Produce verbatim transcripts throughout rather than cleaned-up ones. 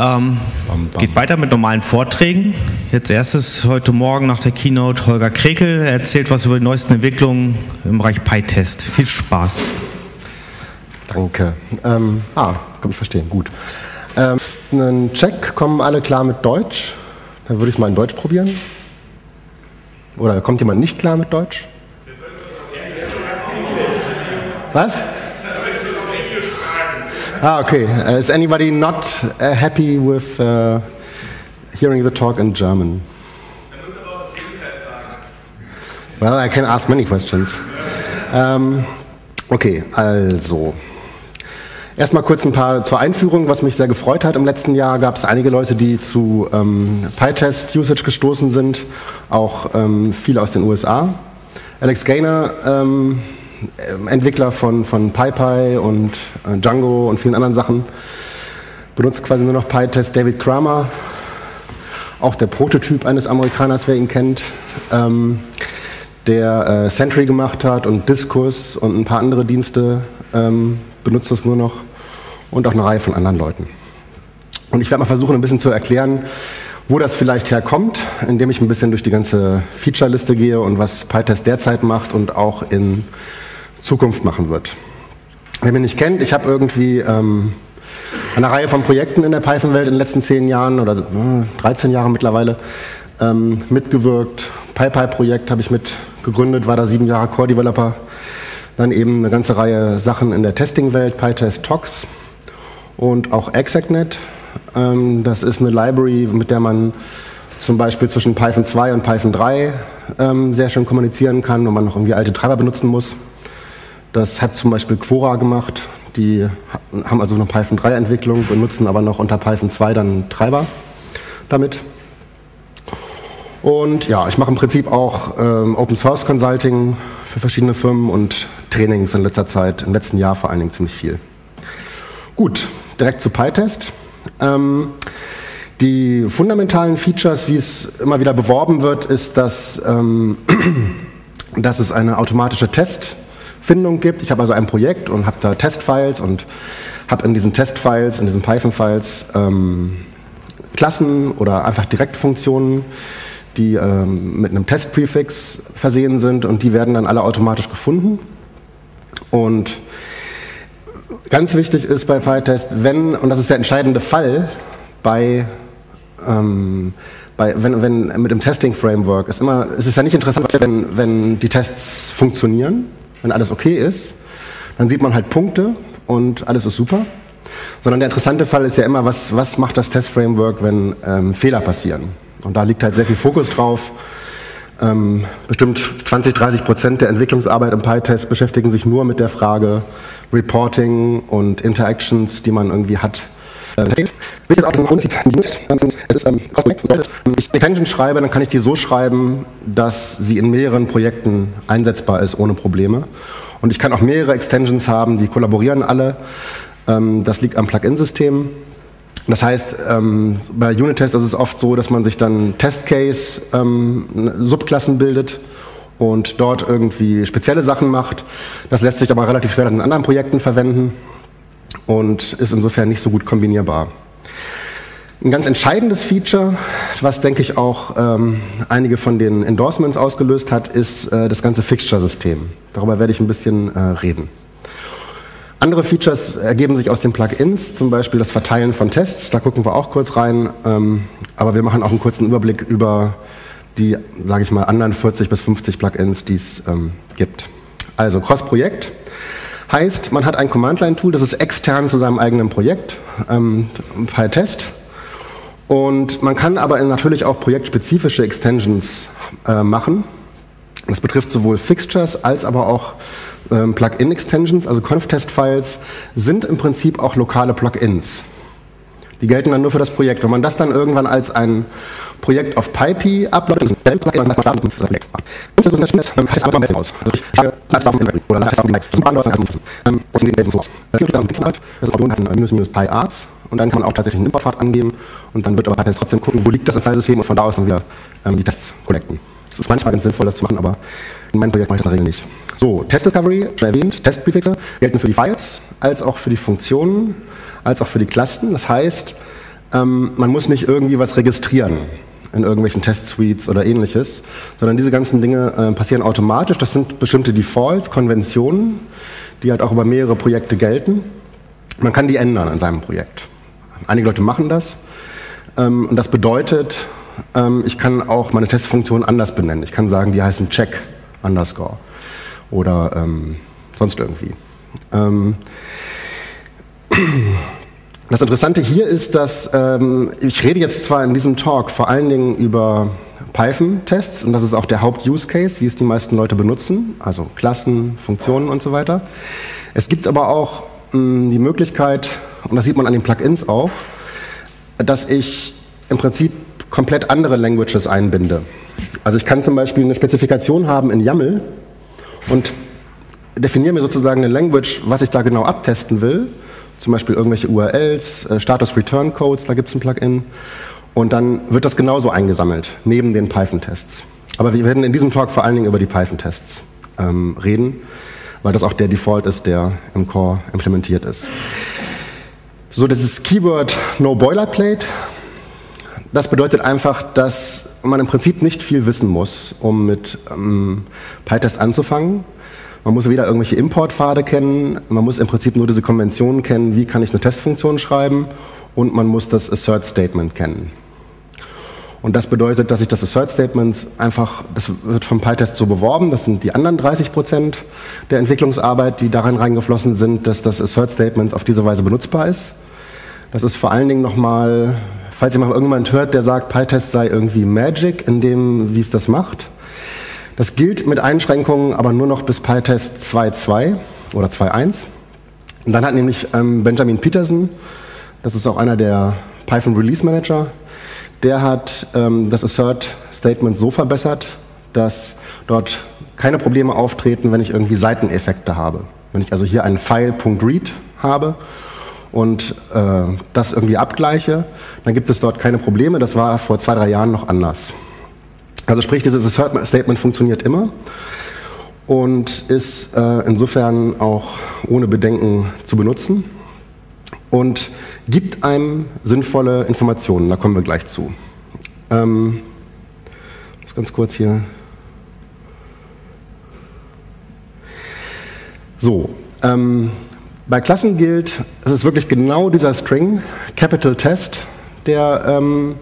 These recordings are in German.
Ähm, bam, bam. Geht weiter mit normalen Vorträgen. Jetzt erstes heute Morgen nach der Keynote Holger Krekel. Er erzählt was über die neuesten Entwicklungen im Bereich Pytest. Viel Spaß. Danke. Ähm, ah, kann ich verstehen. Gut. Ähm, einen Check. Kommen alle klar mit Deutsch? Dann würde ich es mal in Deutsch probieren. Oder kommt jemand nicht klar mit Deutsch? Was? Ah, okay. Uh, is anybody not uh, happy with uh, hearing the talk in German? Well, I can ask many questions. Um, okay, also. Erstmal kurz ein paar zur Einführung, was mich sehr gefreut hat. Im letzten Jahr gab es einige Leute, die zu ähm, PyTest-Usage gestoßen sind, auch ähm, viele aus den U S A. Alex Gaynor, ähm, Entwickler von, von PyPy und äh, Django und vielen anderen Sachen, benutzt quasi nur noch PyTest. David Cramer, auch der Prototyp eines Amerikaners, wer ihn kennt, ähm, der äh, Sentry gemacht hat und Diskus und ein paar andere Dienste, ähm, benutzt das nur noch. Und auch eine Reihe von anderen Leuten. Und ich werde mal versuchen, ein bisschen zu erklären, wo das vielleicht herkommt, indem ich ein bisschen durch die ganze Feature-Liste gehe und was PyTest derzeit macht und auch in Zukunft machen wird. Wer mich nicht kennt, ich habe irgendwie ähm, eine Reihe von Projekten in der Python-Welt in den letzten zehn Jahren oder äh, dreizehn Jahren mittlerweile ähm, mitgewirkt. PyPy-Projekt habe ich mitgegründet, war da sieben Jahre Core-Developer. Dann eben eine ganze Reihe Sachen in der Testing-Welt, PyTest, Tox und auch ExecNet. Das ist eine Library, mit der man zum Beispiel zwischen Python zwei und Python drei sehr schön kommunizieren kann, und man noch irgendwie alte Treiber benutzen muss. Das hat zum Beispiel Quora gemacht. Die haben also eine Python drei-Entwicklung, benutzen aber noch unter Python zwei dann Treiber damit. Und ja, ich mache im Prinzip auch ähm, Open Source Consulting für verschiedene Firmen und Trainings in letzter Zeit, im letzten Jahr vor allen Dingen ziemlich viel. Gut, direkt zu PyTest. Ähm, die fundamentalen Features, wie es immer wieder beworben wird, ist, dass, ähm, dass es eine automatische Testfindung gibt. Ich habe also ein Projekt und habe da Testfiles und habe in diesen Testfiles, in diesen Python-Files ähm, Klassen oder einfach Direktfunktionen, die ähm, mit einem Testpräfix versehen sind, und die werden dann alle automatisch gefunden. Und ganz wichtig ist bei PyTest, wenn, und das ist der entscheidende Fall, bei, ähm, bei, wenn, wenn mit dem Testing-Framework, ist immer, es ist ja nicht interessant, wenn, wenn die Tests funktionieren, wenn alles okay ist, dann sieht man halt Punkte und alles ist super. Sondern der interessante Fall ist ja immer, was, was macht das Test-Framework, wenn ähm, Fehler passieren. Und da liegt halt sehr viel Fokus drauf. Ähm, bestimmt zwanzig, dreißig Prozent der Entwicklungsarbeit im PyTest beschäftigen sich nur mit der Frage Reporting und Interactions, die man irgendwie hat. Wenn ich Extension schreibe, dann kann ich die so schreiben, dass sie in mehreren Projekten einsetzbar ist, ohne Probleme. Und ich kann auch mehrere Extensions haben, die kollaborieren alle. Ähm, das liegt am Plugin-System. Das heißt, ähm, bei Unit-Tests ist es oft so, dass man sich dann Test-Case ähm, Subklassen bildet und dort irgendwie spezielle Sachen macht. Das lässt sich aber relativ schwer in anderen Projekten verwenden und ist insofern nicht so gut kombinierbar. Ein ganz entscheidendes Feature, was, denke ich, auch ähm, einige von den Endorsements ausgelöst hat, ist äh, das ganze Fixture-System. Darüber werde ich ein bisschen äh, reden. Andere Features ergeben sich aus den Plugins, zum Beispiel das Verteilen von Tests, da gucken wir auch kurz rein, ähm, aber wir machen auch einen kurzen Überblick über die, sage ich mal, anderen vierzig bis fünfzig Plugins, die es ähm, gibt. Also Cross-Projekt heißt, man hat ein Command-Line-Tool, das ist extern zu seinem eigenen Projekt, ähm, PyTest, und man kann aber natürlich auch projektspezifische Extensions äh, machen. Das betrifft sowohl Fixtures als aber auch ähm, Plugin-Extensions, also Conf-Test-Files sind im Prinzip auch lokale Plugins. Die gelten dann nur für das Projekt. Wenn man das dann irgendwann als ein Projekt auf PyPy uploadet, und dann kann man auch tatsächlich einen Importpfad angeben, und dann wird aber PyTest trotzdem gucken, wo liegt das im Filesystem, und von da aus dann wieder ähm, die Tests collecten. Es ist manchmal ganz sinnvoll, das zu machen, aber in meinem Projekt mache ich das in der Regel nicht. So, Test Discovery, schon erwähnt, Testpräfixe gelten für die Files, als auch für die Funktionen, als auch für die Cluster. Das heißt, ähm, man muss nicht irgendwie was registrieren in irgendwelchen Test-Suites oder ähnliches, sondern diese ganzen Dinge äh, passieren automatisch. Das sind bestimmte Defaults, Konventionen, die halt auch über mehrere Projekte gelten. Man kann die ändern in seinem Projekt. Einige Leute machen das ähm, und das bedeutet, ähm, ich kann auch meine Testfunktion anders benennen. Ich kann sagen, die heißen Check Underscore oder ähm, sonst irgendwie. Ähm, Das Interessante hier ist, dass ähm, ich rede jetzt zwar in diesem Talk vor allen Dingen über Python-Tests und das ist auch der Haupt-Use-Case, wie es die meisten Leute benutzen, also Klassen, Funktionen und so weiter. Es gibt aber auch mh, die Möglichkeit, und das sieht man an den Plugins auch, dass ich im Prinzip komplett andere Languages einbinde. Also ich kann zum Beispiel eine Spezifikation haben in YAML und definiere mir sozusagen eine Language, was ich da genau abtesten will. Zum Beispiel irgendwelche U R Ls, äh, Status-Return-Codes, da gibt es ein Plugin. Und dann wird das genauso eingesammelt, neben den Python-Tests. Aber wir werden in diesem Talk vor allen Dingen über die Python-Tests ähm, reden, weil das auch der Default ist, der im Core implementiert ist. So, dieses Keyword No Boilerplate, das bedeutet einfach, dass man im Prinzip nicht viel wissen muss, um mit ähm, Pytest anzufangen. Man muss weder irgendwelche Importpfade kennen, man muss im Prinzip nur diese Konventionen kennen, wie kann ich eine Testfunktion schreiben, und man muss das Assert-Statement kennen. Und das bedeutet, dass ich das Assert-Statement einfach, das wird vom PyTest so beworben, das sind die anderen dreißig Prozent der Entwicklungsarbeit, die daran reingeflossen sind, dass das Assert-Statement auf diese Weise benutzbar ist. Das ist vor allen Dingen nochmal, falls ihr mal irgendjemand hört, der sagt, PyTest sei irgendwie Magic in dem, wie es das macht. Das gilt mit Einschränkungen aber nur noch bis PyTest zwei Punkt zwei oder zwei Punkt eins. Und dann hat nämlich ähm, Benjamin Peterson, das ist auch einer der Python Release Manager, der hat ähm, das Assert Statement so verbessert, dass dort keine Probleme auftreten, wenn ich irgendwie Seiteneffekte habe. Wenn ich also hier einen File.read habe und äh, das irgendwie abgleiche, dann gibt es dort keine Probleme. Das war vor zwei, drei Jahren noch anders. Also sprich, dieses Assert-Statement funktioniert immer und ist äh, insofern auch ohne Bedenken zu benutzen und gibt einem sinnvolle Informationen. Da kommen wir gleich zu. Ähm, ganz kurz hier. So, ähm, bei Klassen gilt, es ist wirklich genau dieser String, Capital Test, der ähm,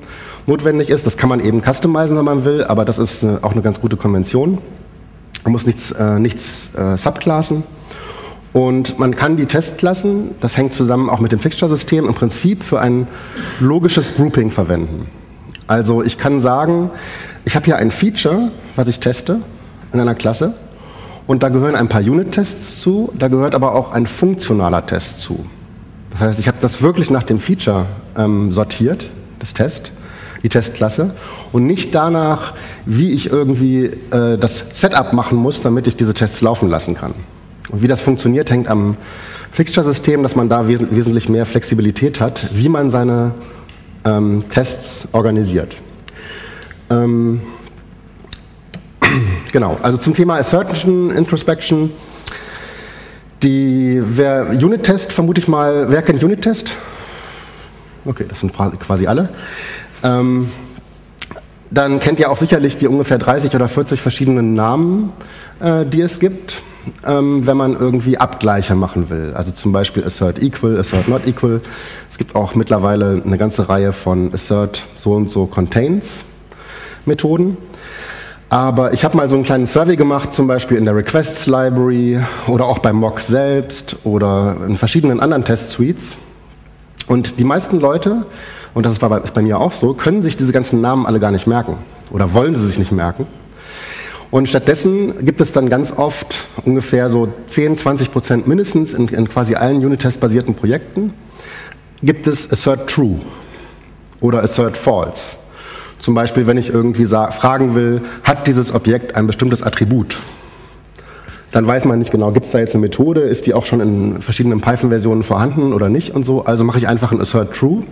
notwendig ist. Das kann man eben customizen, wenn man will, aber das ist eine, auch eine ganz gute Konvention. Man muss nichts, äh, nichts äh, subklassen. Und man kann die Testklassen, das hängt zusammen auch mit dem Fixture-System, im Prinzip für ein logisches Grouping verwenden. Also ich kann sagen, ich habe hier ein Feature, was ich teste in einer Klasse, und da gehören ein paar Unit-Tests zu, da gehört aber auch ein funktionaler Test zu. Das heißt, ich habe das wirklich nach dem Feature ähm, sortiert, das Test. Die Testklasse und nicht danach, wie ich irgendwie äh, das Setup machen muss, damit ich diese Tests laufen lassen kann. Und wie das funktioniert, hängt am Fixture-System, dass man da wes wesentlich mehr Flexibilität hat, wie man seine ähm, Tests organisiert. Ähm genau, also zum Thema Assertion, Introspection. Die, wer Unit-Test, vermute ich mal, wer kennt Unit-Test? Okay, das sind quasi alle. Ähm, dann kennt ihr auch sicherlich die ungefähr dreißig oder vierzig verschiedenen Namen, äh, die es gibt, ähm, wenn man irgendwie Abgleiche machen will. Also zum Beispiel Assert Equal, Assert Not Equal. Es gibt auch mittlerweile eine ganze Reihe von Assert so und so Contains Methoden. Aber ich habe mal so einen kleinen Survey gemacht, zum Beispiel in der Requests Library oder auch bei Mock selbst oder in verschiedenen anderen Test-Suites. Und die meisten Leute, und das war bei, ist bei mir auch so, können sich diese ganzen Namen alle gar nicht merken oder wollen sie sich nicht merken. Und stattdessen gibt es dann ganz oft ungefähr so zehn, zwanzig Prozent mindestens in, in quasi allen Unit-Test-basierten Projekten, gibt es Assert True oder Assert False. Zum Beispiel, wenn ich irgendwie fragen will, hat dieses Objekt ein bestimmtes Attribut? Dann weiß man nicht genau, gibt es da jetzt eine Methode, ist die auch schon in verschiedenen Python-Versionen vorhanden oder nicht und so. Also mache ich einfach ein Assert True,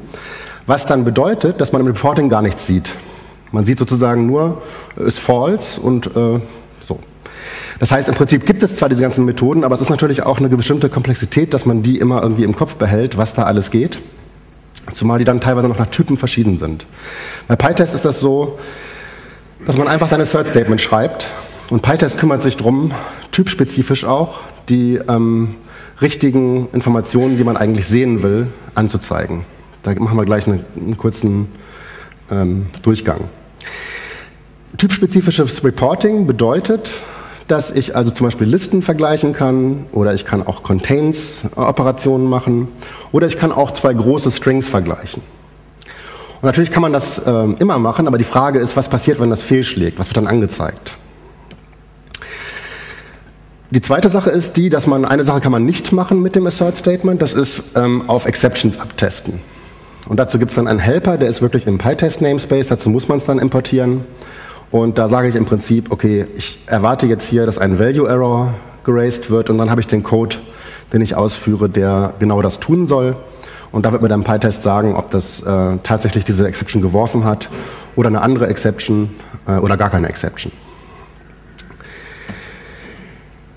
was dann bedeutet, dass man im Reporting gar nichts sieht. Man sieht sozusagen nur, ist false und äh, so. Das heißt, im Prinzip gibt es zwar diese ganzen Methoden, aber es ist natürlich auch eine bestimmte Komplexität, dass man die immer irgendwie im Kopf behält, was da alles geht. Zumal die dann teilweise noch nach Typen verschieden sind. Bei PyTest ist das so, dass man einfach seine Cert Statement schreibt und PyTest kümmert sich darum, typspezifisch auch, die ähm, richtigen Informationen, die man eigentlich sehen will, anzuzeigen. Da machen wir gleich einen, einen kurzen ähm, Durchgang. Typspezifisches Reporting bedeutet, dass ich also zum Beispiel Listen vergleichen kann oder ich kann auch Contains-Operationen machen oder ich kann auch zwei große Strings vergleichen. Und natürlich kann man das äh, immer machen, aber die Frage ist, was passiert, wenn das fehlschlägt? Was wird dann angezeigt? Die zweite Sache ist die, dass man, eine Sache kann man nicht machen mit dem Assert-Statement, das ist ähm, auf Exceptions abtesten. Und dazu gibt es dann einen Helper, der ist wirklich im PyTest-Namespace, dazu muss man es dann importieren. Und da sage ich im Prinzip, okay, ich erwarte jetzt hier, dass ein Value-Error geraced wird und dann habe ich den Code, den ich ausführe, der genau das tun soll. Und da wird mir dann PyTest sagen, ob das äh, tatsächlich diese Exception geworfen hat oder eine andere Exception äh, oder gar keine Exception.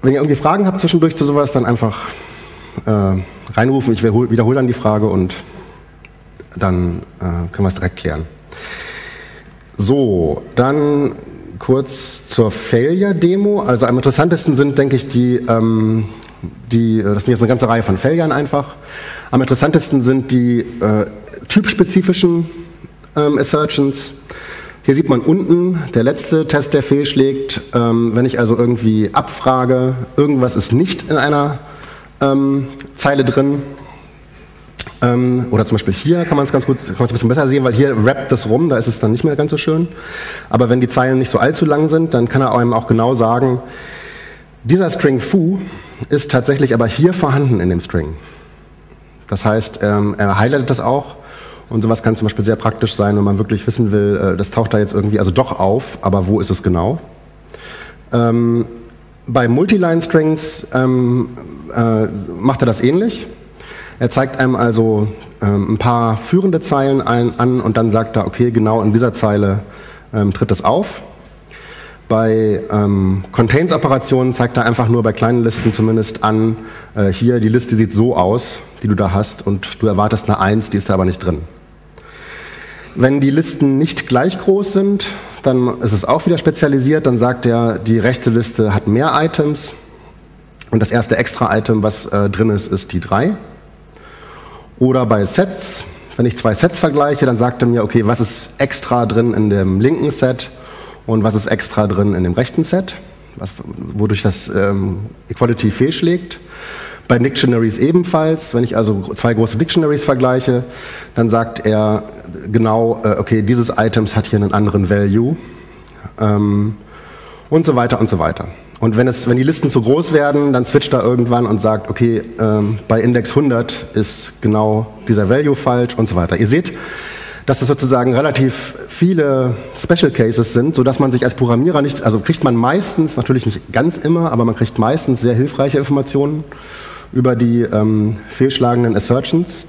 Wenn ihr irgendwie Fragen habt zwischendurch zu sowas, dann einfach äh, reinrufen. Ich wiederhole dann die Frage und dann äh, können wir es direkt klären. So, dann kurz zur Failure-Demo. Also am interessantesten sind, denke ich, die, ähm, die, das sind jetzt eine ganze Reihe von Failures einfach. Am interessantesten sind die äh, typspezifischen ähm, Assertions. Hier sieht man unten, der letzte Test, der fehlschlägt. Ähm, wenn ich also irgendwie abfrage, irgendwas ist nicht in einer ähm, Zeile drin. Oder zum Beispiel hier kann man es ganz gut, kann man es ein bisschen besser sehen, weil hier wrappt das rum, da ist es dann nicht mehr ganz so schön. Aber wenn die Zeilen nicht so allzu lang sind, dann kann er einem auch genau sagen, dieser String foo ist tatsächlich aber hier vorhanden in dem String. Das heißt, er highlightet das auch und sowas kann zum Beispiel sehr praktisch sein, wenn man wirklich wissen will, das taucht da jetzt irgendwie also doch auf, aber wo ist es genau? Bei Multiline-Strings macht er das ähnlich. Er zeigt einem also ähm, ein paar führende Zeilen ein, an und dann sagt er, okay, genau in dieser Zeile ähm, tritt das auf. Bei ähm, Contains-Operationen zeigt er einfach nur bei kleinen Listen zumindest an, äh, hier die Liste sieht so aus, die du da hast und du erwartest eine eins, die ist da aber nicht drin. Wenn die Listen nicht gleich groß sind, dann ist es auch wieder spezialisiert, dann sagt er, die rechte Liste hat mehr Items und das erste Extra-Item, was äh, drin ist, ist die drei. Oder bei Sets, wenn ich zwei Sets vergleiche, dann sagt er mir, okay, was ist extra drin in dem linken Set und was ist extra drin in dem rechten Set, was, wodurch das ähm, Equality fehlschlägt. Bei Dictionaries ebenfalls, wenn ich also zwei große Dictionaries vergleiche, dann sagt er genau, äh, okay, dieses Items hat hier einen anderen Value ähm, und so weiter und so weiter. Und wenn, es, wenn die Listen zu groß werden, dann switcht er irgendwann und sagt, okay, ähm, bei Index hundert ist genau dieser Value falsch und so weiter. Ihr seht, dass es sozusagen relativ viele Special Cases sind, sodass man sich als Programmierer nicht, also kriegt man meistens, natürlich nicht ganz immer, aber man kriegt meistens sehr hilfreiche Informationen über die ähm, fehlschlagenden Assertions.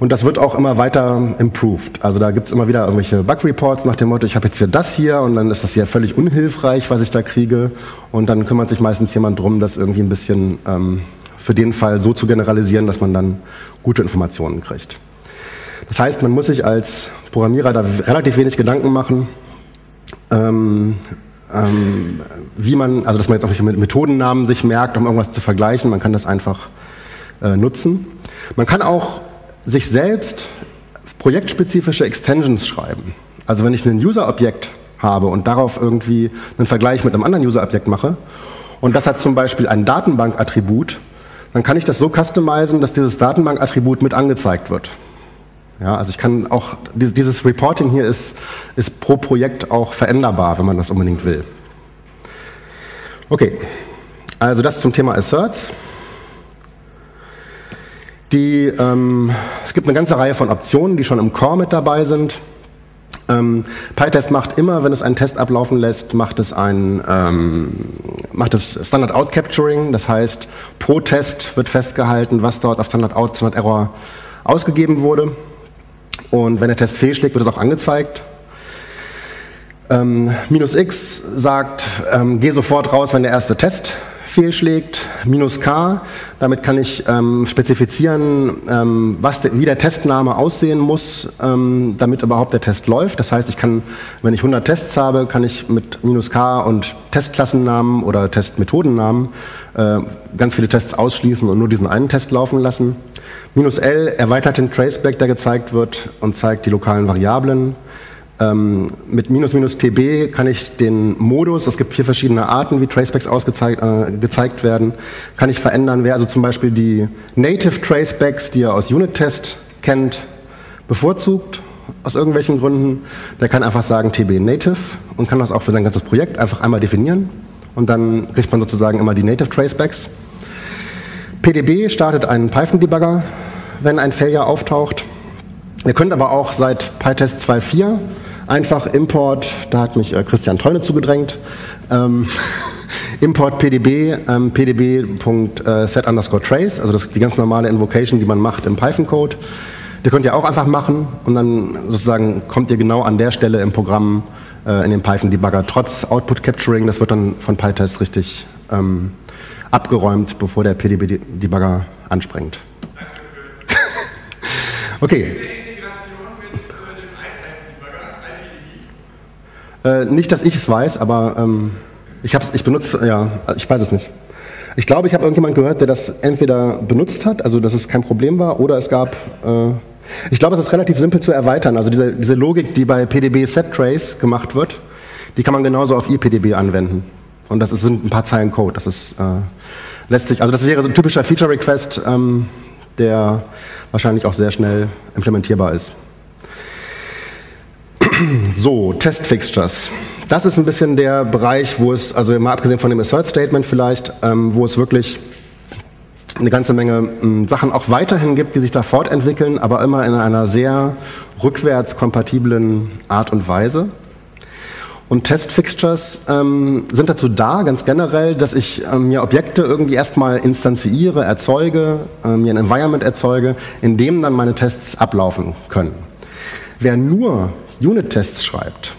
Und das wird auch immer weiter improved. Also da gibt es immer wieder irgendwelche Bug-Reports nach dem Motto, ich habe jetzt hier das hier und dann ist das hier völlig unhilfreich, was ich da kriege. Und dann kümmert sich meistens jemand drum, das irgendwie ein bisschen ähm, für den Fall so zu generalisieren, dass man dann gute Informationen kriegt. Das heißt, man muss sich als Programmierer da relativ wenig Gedanken machen, ähm, ähm, wie man, also dass man jetzt auch nicht Methodennamen sich merkt, um irgendwas zu vergleichen. Man kann das einfach äh, nutzen. Man kann auch sich selbst projektspezifische Extensions schreiben. Also wenn ich ein User-Objekt habe und darauf irgendwie einen Vergleich mit einem anderen User-Objekt mache und das hat zum Beispiel ein Datenbank-Attribut, dann kann ich das so customizen, dass dieses Datenbank-Attribut mit angezeigt wird. Ja, also ich kann auch, dieses Reporting hier ist, ist pro Projekt auch veränderbar, wenn man das unbedingt will. Okay, also das zum Thema Asserts. Die, ähm, es gibt eine ganze Reihe von Optionen, die schon im Core mit dabei sind. Ähm, PyTest macht immer, wenn es einen Test ablaufen lässt, macht es, ein, ähm, macht es Standard Out Capturing. Das heißt, pro Test wird festgehalten, was dort auf Standard Out, Standard Error ausgegeben wurde. Und wenn der Test fehlschlägt, wird es auch angezeigt. Ähm, minus X sagt, ähm, geh sofort raus, wenn der erste Test fehlschlägt, minus K. Damit kann ich ähm, spezifizieren, ähm, was de, wie der Testname aussehen muss, ähm, damit überhaupt der Test läuft. Das heißt, ich kann, wenn ich hundert Tests habe, kann ich mit minus K und Testklassennamen oder Testmethodennamen äh, ganz viele Tests ausschließen und nur diesen einen Test laufen lassen. Minus L erweitert den Traceback, der gezeigt wird und zeigt die lokalen Variablen. Ähm, mit minus minus T B kann ich den Modus, es gibt vier verschiedene Arten, wie Tracebacks ausgezeigt äh, gezeigt werden, kann ich verändern, wer also zum Beispiel die Native Tracebacks, die ihr aus Unit-Test kennt, bevorzugt, aus irgendwelchen Gründen, der kann einfach sagen T B Native und kann das auch für sein ganzes Projekt einfach einmal definieren und dann kriegt man sozusagen immer die Native Tracebacks. P D B startet einen Python-Debugger, wenn ein Failure auftaucht. Ihr könnt aber auch seit pytest zwei Punkt vier einfach Import, da hat mich äh, Christian Teune zugedrängt, ähm, Import P D B, ähm, P D B Punkt set Underscore Trace, also das, die ganz normale Invocation, die man macht im Python-Code. Die könnt ihr auch einfach machen und dann sozusagen kommt ihr genau an der Stelle im Programm äh, in den Python-Debugger, trotz Output-Capturing, das wird dann von pytest richtig ähm, abgeräumt, bevor der P D B-Debugger anspringt. Okay. Äh, nicht, dass ich es weiß, aber ähm, ich, hab's, ich benutze, ja, ich weiß es nicht. Ich glaube, ich habe irgendjemand gehört, der das entweder benutzt hat, also dass es kein Problem war, oder es gab, äh, ich glaube, es ist relativ simpel zu erweitern. Also diese, diese Logik, die bei P D B-Set-Trace gemacht wird, die kann man genauso auf I P D B anwenden. Und das ist, sind ein paar Zeilen Code. Das ist, äh, lässt sich, also das wäre so ein typischer Feature-Request, ähm, der wahrscheinlich auch sehr schnell implementierbar ist. So, Test-Fixtures. Das ist ein bisschen der Bereich, wo es, also mal abgesehen von dem Assert-Statement vielleicht, ähm, wo es wirklich eine ganze Menge ähm, Sachen auch weiterhin gibt, die sich da fortentwickeln, aber immer in einer sehr rückwärtskompatiblen Art und Weise. Und Test-Fixtures ähm, sind dazu da, ganz generell, dass ich ähm, mir Objekte irgendwie erstmal instanziere, erzeuge, ähm, mir ein Environment erzeuge, in dem dann meine Tests ablaufen können. Wer nur Unit-Tests schreibt,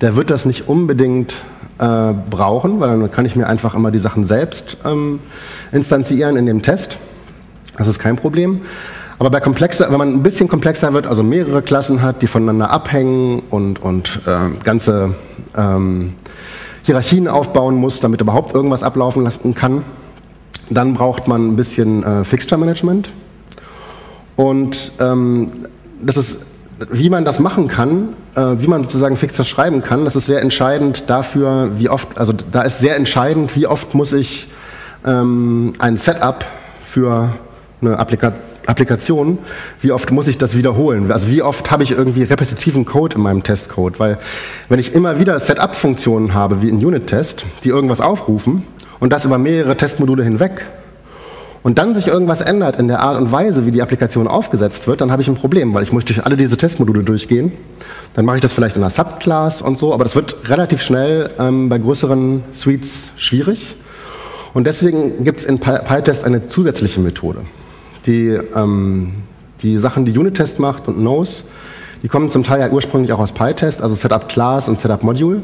der wird das nicht unbedingt äh, brauchen, weil dann kann ich mir einfach immer die Sachen selbst ähm, instanzieren in dem Test. Das ist kein Problem. Aber bei komplexer, wenn man ein bisschen komplexer wird, also mehrere Klassen hat, die voneinander abhängen und, und äh, ganze ähm, Hierarchien aufbauen muss, damit überhaupt irgendwas ablaufen lassen kann, dann braucht man ein bisschen äh, Fixture-Management. Und ähm, das ist, wie man das machen kann, äh, wie man sozusagen Fixture schreiben kann, das ist sehr entscheidend dafür, wie oft, also da ist sehr entscheidend, wie oft muss ich ähm, ein Setup für eine Applikation Applikationen, wie oft muss ich das wiederholen? Also wie oft habe ich irgendwie repetitiven Code in meinem Testcode? Weil wenn ich immer wieder Setup-Funktionen habe, wie in Unit-Test, die irgendwas aufrufen und das über mehrere Testmodule hinweg und dann sich irgendwas ändert in der Art und Weise, wie die Applikation aufgesetzt wird, dann habe ich ein Problem, weil ich muss durch alle diese Testmodule durchgehen. Dann mache ich das vielleicht in einer Subclass und so, aber das wird relativ schnell ähm, bei größeren Suites schwierig. Und deswegen gibt es in pytest eine zusätzliche Methode. Die, ähm, die Sachen, die Unit-Test macht und Nose, die kommen zum Teil ja ursprünglich auch aus pytest, also Setup-Class und Setup-Module.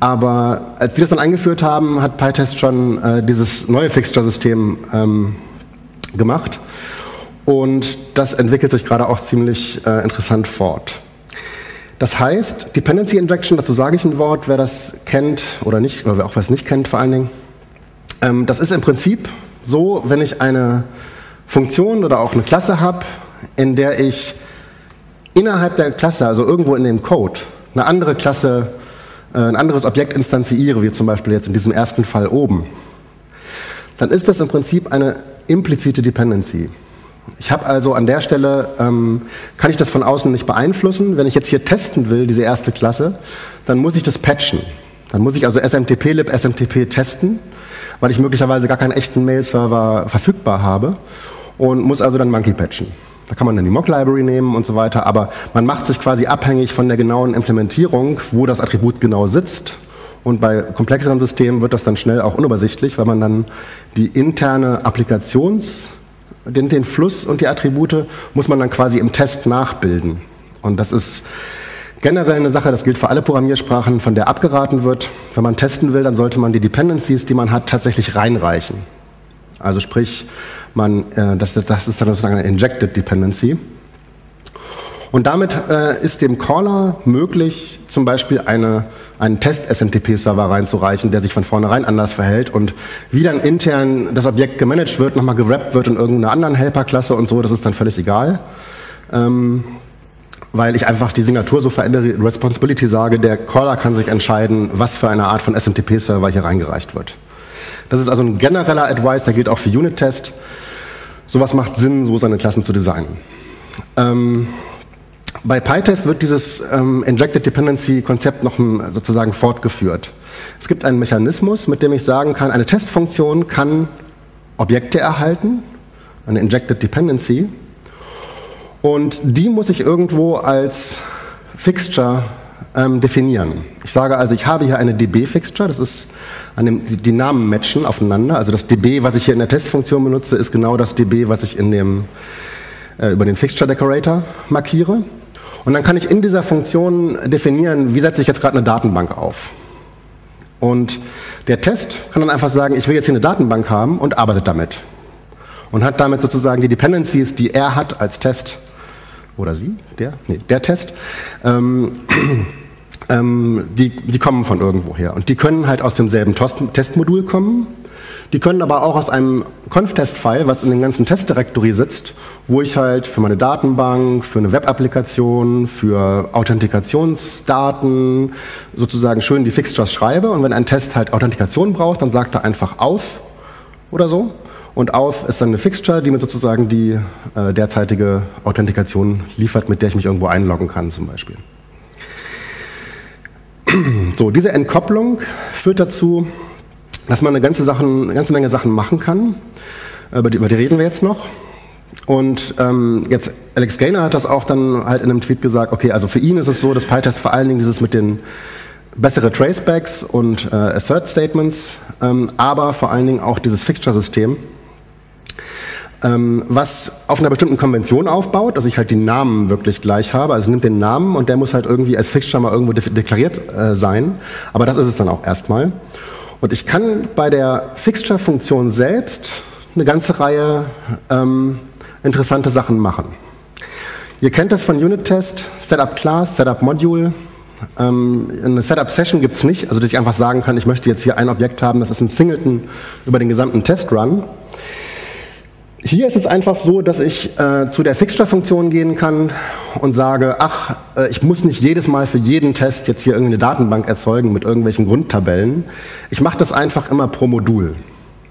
Aber als die das dann eingeführt haben, hat pytest schon äh, dieses neue Fixture-System ähm, gemacht. Und das entwickelt sich gerade auch ziemlich äh, interessant fort. Das heißt, Dependency Injection, dazu sage ich ein Wort, wer das kennt oder nicht, oder wer auch was nicht kennt vor allen Dingen. Ähm, das ist im Prinzip so, wenn ich eine Funktion oder auch eine Klasse habe, in der ich innerhalb der Klasse, also irgendwo in dem Code, eine andere Klasse, ein anderes Objekt instanziere, wie zum Beispiel jetzt in diesem ersten Fall oben, dann ist das im Prinzip eine implizite Dependency. Ich habe also an der Stelle, ähm, kann ich das von außen nicht beeinflussen. Wenn ich jetzt hier testen will, diese erste Klasse, dann muss ich das patchen. Dann muss ich also S M T P-Lib, S M T P testen, weil ich möglicherweise gar keinen echten Mail-Server verfügbar habe. Und muss also dann Monkey patchen. Da kann man dann die Mock-Library nehmen und so weiter, aber man macht sich quasi abhängig von der genauen Implementierung, wo das Attribut genau sitzt. Und bei komplexeren Systemen wird das dann schnell auch unübersichtlich, weil man dann die interne Applikations, den, den Fluss und die Attribute muss man dann quasi im Test nachbilden. Und das ist generell eine Sache, das gilt für alle Programmiersprachen, von der abgeraten wird. Wenn man testen will, dann sollte man die Dependencies, die man hat, tatsächlich reinreichen. Also sprich, man, äh, das, das ist dann sozusagen eine Injected Dependency. Und damit äh, ist dem Caller möglich, zum Beispiel eine, einen Test-S M T P-Server reinzureichen, der sich von vornherein anders verhält. Und wie dann intern das Objekt gemanagt wird, nochmal gewrappt wird in irgendeiner anderen Helper-Klasse und so, das ist dann völlig egal. Ähm, weil ich einfach die Signatur so verändere, Responsibility sage, der Caller kann sich entscheiden, was für eine Art von S M T P-Server hier reingereicht wird. Das ist also ein genereller Advice, der gilt auch für Unit-Test. Sowas macht Sinn, so seine Klassen zu designen. Ähm, Bei pytest wird dieses ähm, Injected Dependency Konzept noch sozusagen fortgeführt. Es gibt einen Mechanismus, mit dem ich sagen kann, eine Testfunktion kann Objekte erhalten, eine Injected Dependency, und die muss ich irgendwo als Fixture ähm, definieren. Ich sage also, ich habe hier eine D B-Fixture, das ist, an dem, die, die Namen matchen aufeinander, also das D B, was ich hier in der Testfunktion benutze, ist genau das D B, was ich in dem, äh, über den Fixture Decorator markiere. Und dann kann ich in dieser Funktion definieren, wie setze ich jetzt gerade eine Datenbank auf. Und der Test kann dann einfach sagen, ich will jetzt hier eine Datenbank haben, und arbeitet damit. Und hat damit sozusagen die Dependencies, die er hat als Test, oder sie, der, nee, der Test, ähm, ähm, die, die kommen von irgendwo her. Und die können halt aus demselben Testmodul kommen. Die können aber auch aus einem Conf-Test-File, was in dem ganzen Test-Directory sitzt, wo ich halt für meine Datenbank, für eine Web-Applikation, für Authentikationsdaten sozusagen schön die Fixtures schreibe. Und wenn ein Test halt Authentikation braucht, dann sagt er einfach auth oder so. Und auth ist dann eine Fixture, die mir sozusagen die äh, derzeitige Authentikation liefert, mit der ich mich irgendwo einloggen kann zum Beispiel. So, diese Entkopplung führt dazu, dass man eine ganze, Sachen, eine ganze Menge Sachen machen kann, über die, über die reden wir jetzt noch. Und ähm, jetzt Alex Gaynor hat das auch dann halt in einem Tweet gesagt, okay, also für ihn ist es so, dass pytest vor allen Dingen dieses mit den besseren Tracebacks und äh, Assert-Statements, ähm, aber vor allen Dingen auch dieses Fixture-System, ähm, was auf einer bestimmten Konvention aufbaut, dass ich halt die Namen wirklich gleich habe, also nimmt den Namen und der muss halt irgendwie als Fixture mal irgendwo de deklariert äh, sein, aber das ist es dann auch erstmal. Und ich kann bei der Fixture-Funktion selbst eine ganze Reihe ähm, interessante Sachen machen. Ihr kennt das von Unit-Test, Setup-Class, Setup-Module. Ähm, eine Setup-Session gibt es nicht, also dass ich einfach sagen kann, ich möchte jetzt hier ein Objekt haben, das ist ein Singleton über den gesamten Test-Run. Hier ist es einfach so, dass ich äh, zu der Fixture-Funktion gehen kann und sage, ach, äh, ich muss nicht jedes Mal für jeden Test jetzt hier irgendeine Datenbank erzeugen mit irgendwelchen Grundtabellen. Ich mache das einfach immer pro Modul.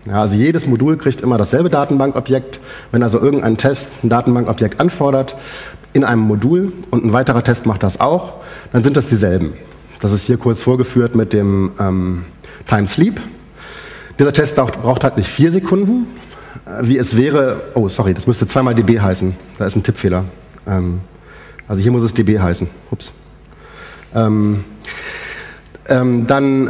Ja, also jedes Modul kriegt immer dasselbe Datenbankobjekt. Wenn also irgendein Test ein Datenbankobjekt anfordert in einem Modul und ein weiterer Test macht das auch, dann sind das dieselben. Das ist hier kurz vorgeführt mit dem ähm, Time Sleep. Dieser Test braucht halt nicht vier Sekunden. Wie es wäre, oh sorry, das müsste zweimal D B heißen, da ist ein Tippfehler. Ähm, also hier muss es D B heißen, ups. Ähm, ähm, dann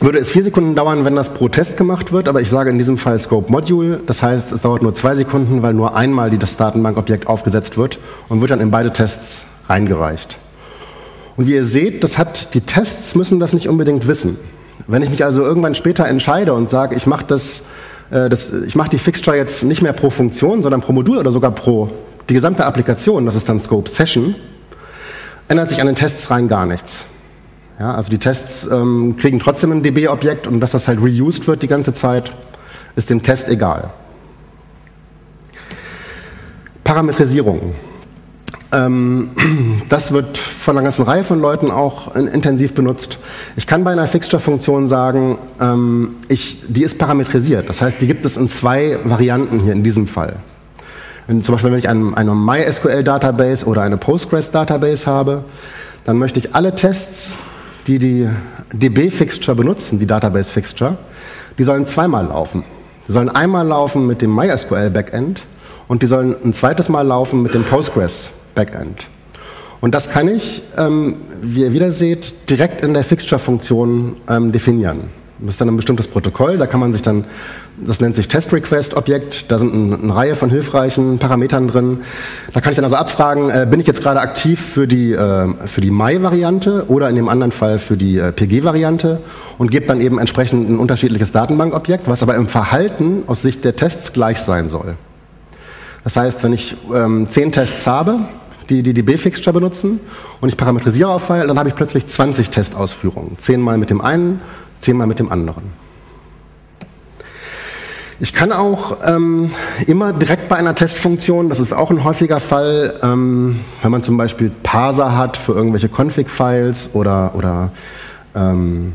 würde es vier Sekunden dauern, wenn das pro Test gemacht wird, aber ich sage in diesem Fall Scope Module, das heißt es dauert nur zwei Sekunden, weil nur einmal das Datenbankobjekt aufgesetzt wird und wird dann in beide Tests reingereicht. Und wie ihr seht, das hat, die Tests müssen das nicht unbedingt wissen. Wenn ich mich also irgendwann später entscheide und sage, ich mache das Das, ich mache die Fixture jetzt nicht mehr pro Funktion, sondern pro Modul oder sogar pro die gesamte Applikation, das ist dann Scope Session, ändert sich an den Tests rein gar nichts. Ja, also die Tests ähm, kriegen trotzdem ein D B-Objekt und dass das halt reused wird die ganze Zeit, ist dem Test egal. Parametrisierung. Ähm, das wird von einer ganzen Reihe von Leuten auch in, intensiv benutzt. Ich kann bei einer Fixture-Funktion sagen, ähm, ich, die ist parametrisiert. Das heißt, die gibt es in zwei Varianten hier in diesem Fall. Wenn, zum Beispiel, wenn ich eine, eine MySQL-Database oder eine Postgres-Database habe, dann möchte ich alle Tests, die die D B-Fixture benutzen, die Database-Fixture, die sollen zweimal laufen. Die sollen einmal laufen mit dem MySQL-Backend und die sollen ein zweites Mal laufen mit dem Postgres-Backend. Backend. Und das kann ich, ähm, wie ihr wieder seht, direkt in der Fixture-Funktion ähm, definieren. Das ist dann ein bestimmtes Protokoll, da kann man sich dann, das nennt sich Test-Request-Objekt, da sind ein, eine Reihe von hilfreichen Parametern drin. Da kann ich dann also abfragen, äh, bin ich jetzt gerade aktiv für die, äh, für die My-Variante oder in dem anderen Fall für die äh, P G-Variante und gebe dann eben entsprechend ein unterschiedliches Datenbankobjekt, was aber im Verhalten aus Sicht der Tests gleich sein soll. Das heißt, wenn ich ähm, zehn Tests habe, die die D B-Fixture benutzen und ich parametrisiere auf File, dann habe ich plötzlich zwanzig Testausführungen. zehnmal mit dem einen, zehnmal mit dem anderen. Ich kann auch ähm, immer direkt bei einer Testfunktion, das ist auch ein häufiger Fall, ähm, wenn man zum Beispiel Parser hat für irgendwelche Config-Files oder, oder ähm,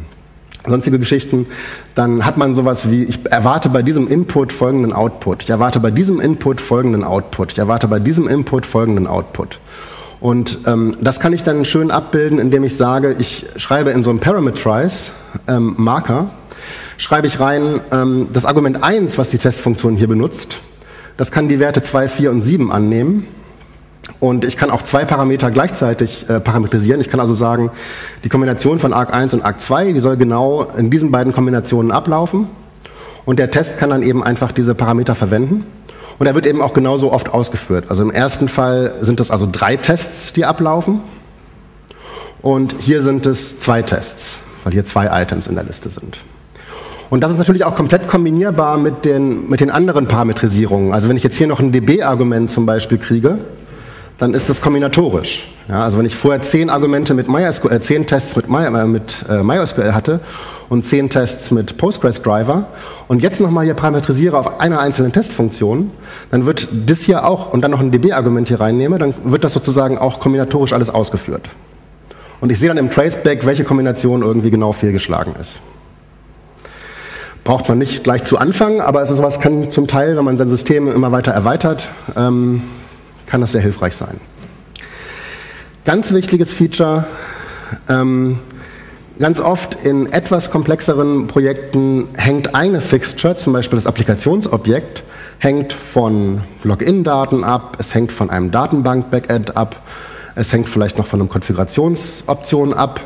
sonstige Geschichten, dann hat man sowas wie, ich erwarte bei diesem Input folgenden Output, ich erwarte bei diesem Input folgenden Output, ich erwarte bei diesem Input folgenden Output. Und ähm, das kann ich dann schön abbilden, indem ich sage, ich schreibe in so einem Parameterize-Marker, ähm, schreibe ich rein, ähm, das Argument eins, was die Testfunktion hier benutzt, das kann die Werte zwei, vier und sieben annehmen. Und ich kann auch zwei Parameter gleichzeitig äh, parametrisieren. Ich kann also sagen, die Kombination von arg eins und arg zwei, die soll genau in diesen beiden Kombinationen ablaufen. Und der Test kann dann eben einfach diese Parameter verwenden. Und er wird eben auch genauso oft ausgeführt. Also im ersten Fall sind das also drei Tests, die ablaufen. Und hier sind es zwei Tests, weil hier zwei Items in der Liste sind. Und das ist natürlich auch komplett kombinierbar mit den, mit den anderen Parametrisierungen. Also wenn ich jetzt hier noch ein D B-Argument zum Beispiel kriege, dann ist das kombinatorisch. Ja, also wenn ich vorher zehn Argumente mit MySQL, zehn Tests mit, My, äh, mit äh, MySQL hatte und zehn Tests mit Postgres Driver und jetzt nochmal hier parametrisiere auf einer einzelnen Testfunktion, dann wird das hier auch und dann noch ein D B-Argument hier reinnehme, dann wird das sozusagen auch kombinatorisch alles ausgeführt. Und ich sehe dann im Traceback, welche Kombination irgendwie genau fehlgeschlagen ist. Braucht man nicht gleich zu Anfang, aber es ist sowas, kann zum Teil, wenn man sein System immer weiter erweitert, ähm, kann das sehr hilfreich sein. Ganz wichtiges Feature, ähm, ganz oft in etwas komplexeren Projekten hängt eine Fixture, zum Beispiel das Applikationsobjekt, hängt von Login-Daten ab, es hängt von einem Datenbank-Backend ab, es hängt vielleicht noch von einer Konfigurationsoption ab.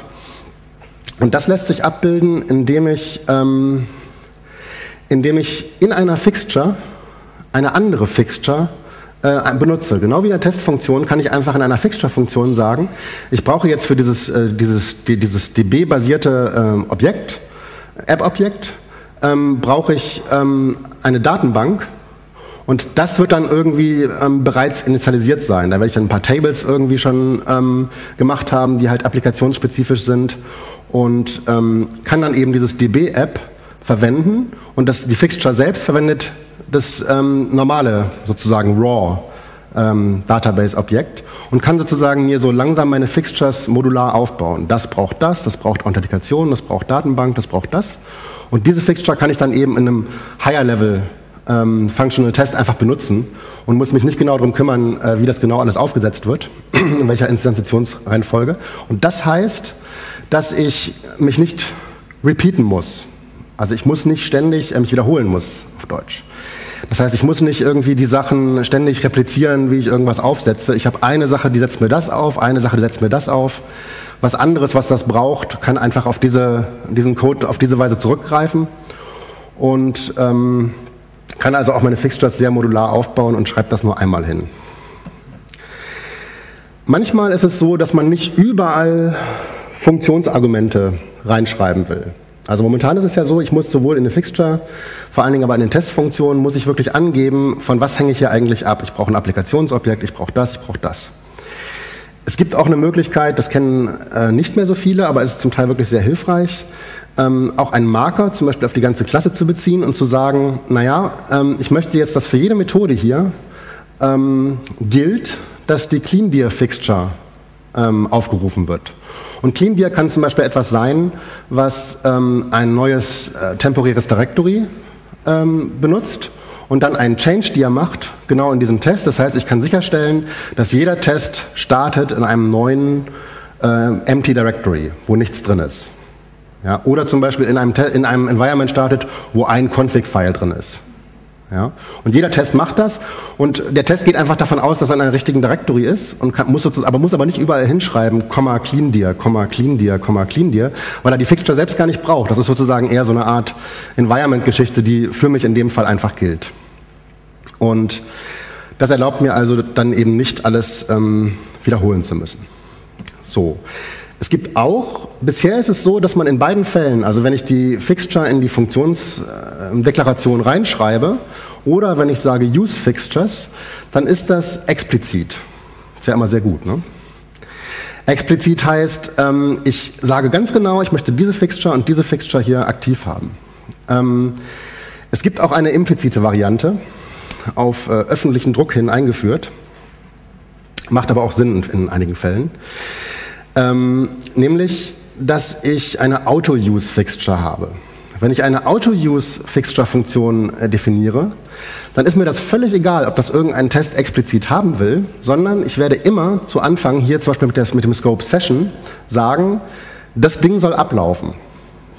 Und das lässt sich abbilden, indem ich, ähm, indem ich in einer Fixture eine andere Fixture benutze. Genau wie in der Testfunktion kann ich einfach in einer Fixture-Funktion sagen, ich brauche jetzt für dieses, äh, dieses, die, dieses D B-basierte äh, Objekt, App-Objekt, ähm, brauche ich ähm, eine Datenbank und das wird dann irgendwie ähm, bereits initialisiert sein. Da werde ich dann ein paar Tables irgendwie schon ähm, gemacht haben, die halt applikationsspezifisch sind und ähm, kann dann eben dieses D B-App verwenden und das, die Fixture selbst verwendet das ähm, normale, sozusagen raw ähm, Database-Objekt und kann sozusagen mir so langsam meine Fixtures modular aufbauen. Das braucht das, das braucht Authentikation, das braucht Datenbank, das braucht das. Und diese Fixture kann ich dann eben in einem Higher-Level ähm, Functional Test einfach benutzen und muss mich nicht genau darum kümmern, äh, wie das genau alles aufgesetzt wird, in welcher Instantiationsreihenfolge. Und das heißt, dass ich mich nicht repeaten muss. Also ich muss nicht ständig, äh, mich wiederholen muss, auf Deutsch. Das heißt, ich muss nicht irgendwie die Sachen ständig replizieren, wie ich irgendwas aufsetze. Ich habe eine Sache, die setzt mir das auf, eine Sache, die setzt mir das auf. Was anderes, was das braucht, kann einfach auf diese, diesen Code auf diese Weise zurückgreifen und ähm, kann also auch meine Fixtures sehr modular aufbauen und schreibt das nur einmal hin. Manchmal ist es so, dass man nicht überall Funktionsargumente reinschreiben will. Also momentan ist es ja so, ich muss sowohl in der Fixture, vor allen Dingen aber in den Testfunktionen, muss ich wirklich angeben, von was hänge ich hier eigentlich ab. Ich brauche ein Applikationsobjekt, ich brauche das, ich brauche das. Es gibt auch eine Möglichkeit, das kennen äh, nicht mehr so viele, aber es ist zum Teil wirklich sehr hilfreich, ähm, auch einen Marker zum Beispiel auf die ganze Klasse zu beziehen und zu sagen, naja, ähm, ich möchte jetzt, dass für jede Methode hier ähm, gilt, dass die CleanDir-Fixture aufgerufen wird. Und CleanDir kann zum Beispiel etwas sein, was ähm, ein neues äh, temporäres Directory ähm, benutzt und dann einen ChangeDir macht, genau in diesem Test. Das heißt, ich kann sicherstellen, dass jeder Test startet in einem neuen äh, Empty Directory, wo nichts drin ist. Ja, oder zum Beispiel in einem, in einem Environment startet, wo ein Config-File drin ist. Ja? Und jeder Test macht das und der Test geht einfach davon aus, dass er in einer richtigen Directory ist, und kann, muss sozusagen, aber muss aber nicht überall hinschreiben, Komma, clean dir, Komma, clean dir, Komma, clean dir, weil er die Fixture selbst gar nicht braucht. Das ist sozusagen eher so eine Art Environment-Geschichte, die für mich in dem Fall einfach gilt. Und das erlaubt mir also dann eben nicht alles ähm, wiederholen zu müssen. So. Es gibt auch, bisher ist es so, dass man in beiden Fällen, also wenn ich die Fixture in die Funktionsdeklaration reinschreibe oder wenn ich sage Use Fixtures, dann ist das explizit. Ist ja immer sehr gut, ne? Explizit heißt, ähm, ich sage ganz genau, ich möchte diese Fixture und diese Fixture hier aktiv haben. Ähm, es gibt auch eine implizite Variante, auf äh, öffentlichen Druck hin eingeführt, macht aber auch Sinn in, in einigen Fällen. Ähm, nämlich, dass ich eine Auto-Use-Fixture habe. Wenn ich eine Auto-Use-Fixture-Funktion äh, definiere, dann ist mir das völlig egal, ob das irgendein Test explizit haben will, sondern ich werde immer zu Anfang hier zum Beispiel mit, des, mit dem Scope Session sagen, das Ding soll ablaufen.